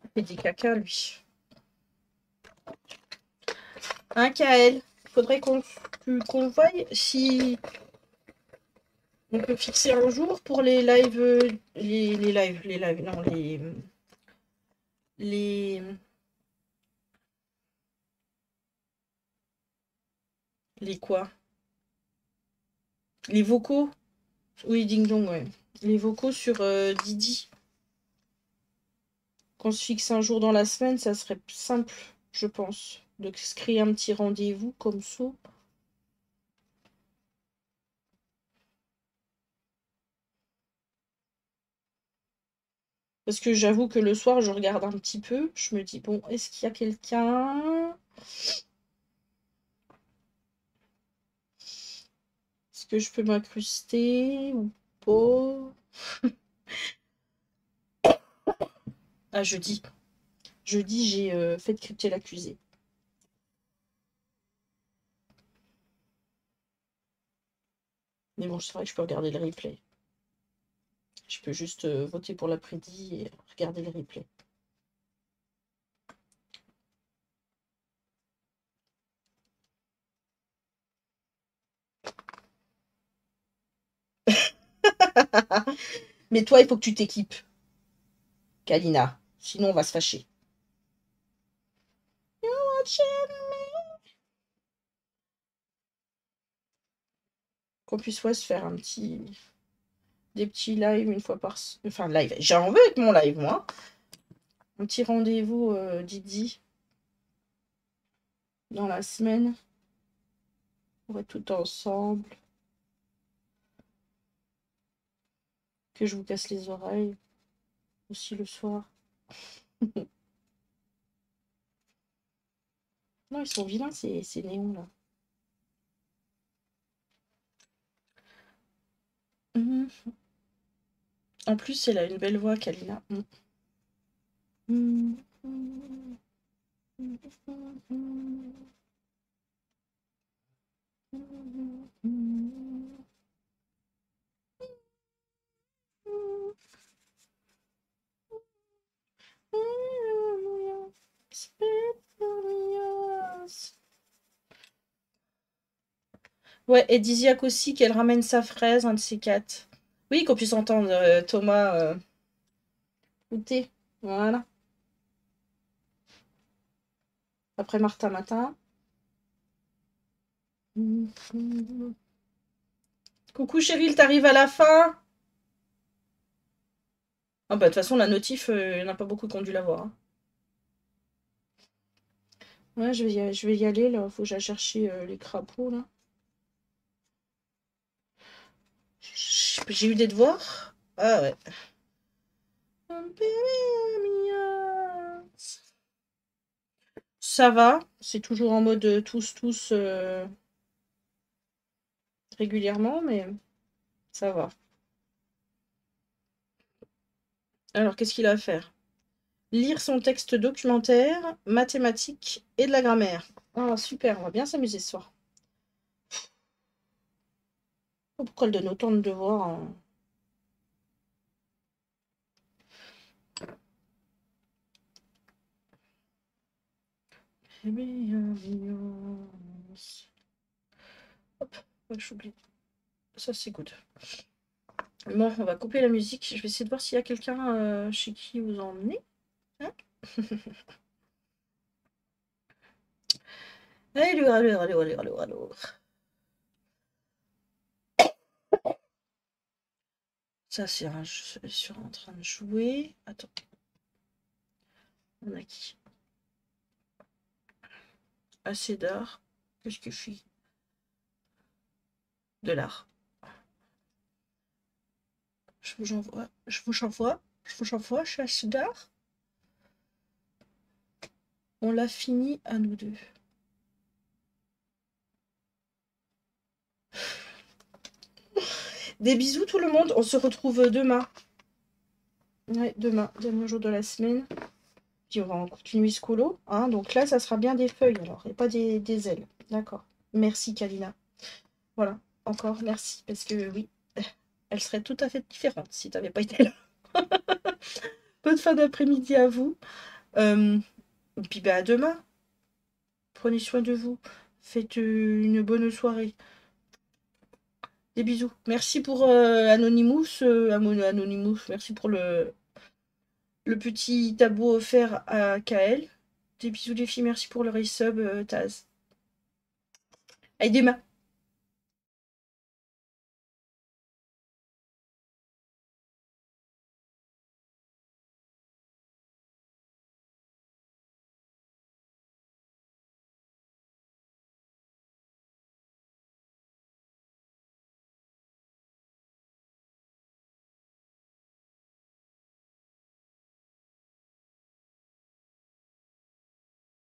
Il fait des caca, lui. Hein, Kaël? Faudrait qu'on qu'on voie si... On peut fixer un jour pour les lives... Les, les lives, les lives, non, les... Les... Les quoi? Les vocaux, oui, ding dong, ouais. Les vocaux sur euh, Didi. Qu'on se fixe un jour dans la semaine, ça serait simple, je pense. De se créer un petit rendez-vous comme ça. Parce que j'avoue que le soir, je regarde un petit peu. Je me dis, bon, est-ce qu'il y a quelqu'un ? Que je peux m'incruster ou pas. Ah, jeudi. Jeudi, j'ai euh, fait crypter l'accusé. Mais bon, c'est vrai que je peux regarder le replay. Je peux juste euh, voter pour l'après-midi et regarder le replay. Mais toi, il faut que tu t'équipes, Kalina. Sinon, on va se fâcher. Qu'on puisse ouais, se faire un petit... des petits lives une fois par... Enfin, live. J'en veux avec mon live, moi. Un petit rendez-vous, euh, Didi. Dans la semaine. On va être tout ensemble. Que je vous casse les oreilles. Aussi le soir. Non, ils sont vilains, ces, ces néons, là. Mmh. En plus, elle a une belle voix, Kalina. Mmh. Mmh. Mmh. Mmh. Mmh. Ouais, et Disiac aussi, qu'elle ramène sa fraise, un de ces quatre. Oui, qu'on puisse entendre euh, Thomas euh, goûter. Voilà. Après Martin Matin. Mm-hmm. Coucou Cheryl, t'arrives à la fin? Ah bah de toute façon la notif, euh, il n'y en a pas beaucoup qui ont dû la voir. Hein. Ouais, je vais, y, je vais y aller là, faut que j'aille chercher euh, les crapauds là. J'ai eu des devoirs. Ah ouais. Ça va, c'est toujours en mode tous tous euh, régulièrement, mais ça va. Alors, qu'est-ce qu'il a à faire? Lire son texte documentaire, mathématiques et de la grammaire. Ah, super, on va bien s'amuser ce soir. Pourquoi elle donne autant de devoirs hein? Hop, j'oublie. Ça, c'est good. Bon, on va couper la musique. Je vais essayer de voir s'il y a quelqu'un euh, chez qui vous emmenez. Hein? Allô, allô, allô, allô, allô, allô. Ça, c'est un jeu sur en train de jouer. Attends. On a qui? Assez d'art. Qu'est-ce que je suis? De l'art. Je vous envoie, je vous envoie, je vous envoie, chasse d'art. On l'a fini à nous deux. Des bisous tout le monde, on se retrouve demain. Ouais, demain, dernier jour de la semaine. Puis on va continuer ce colo. Hein, donc là, ça sera bien des feuilles alors, et pas des, des ailes. D'accord. Merci Kalina. Voilà, encore merci, parce que oui. Elle serait tout à fait différente si tu n'avais pas été là. Bonne fin d'après-midi à vous. Euh, et puis ben, à demain. Prenez soin de vous. Faites une bonne soirée. Des bisous. Merci pour euh, Anonymous. Euh, Anonymous. Merci pour le, le petit tableau offert à Kaël. Des bisous les filles. Merci pour le resub, euh, Taz. À demain.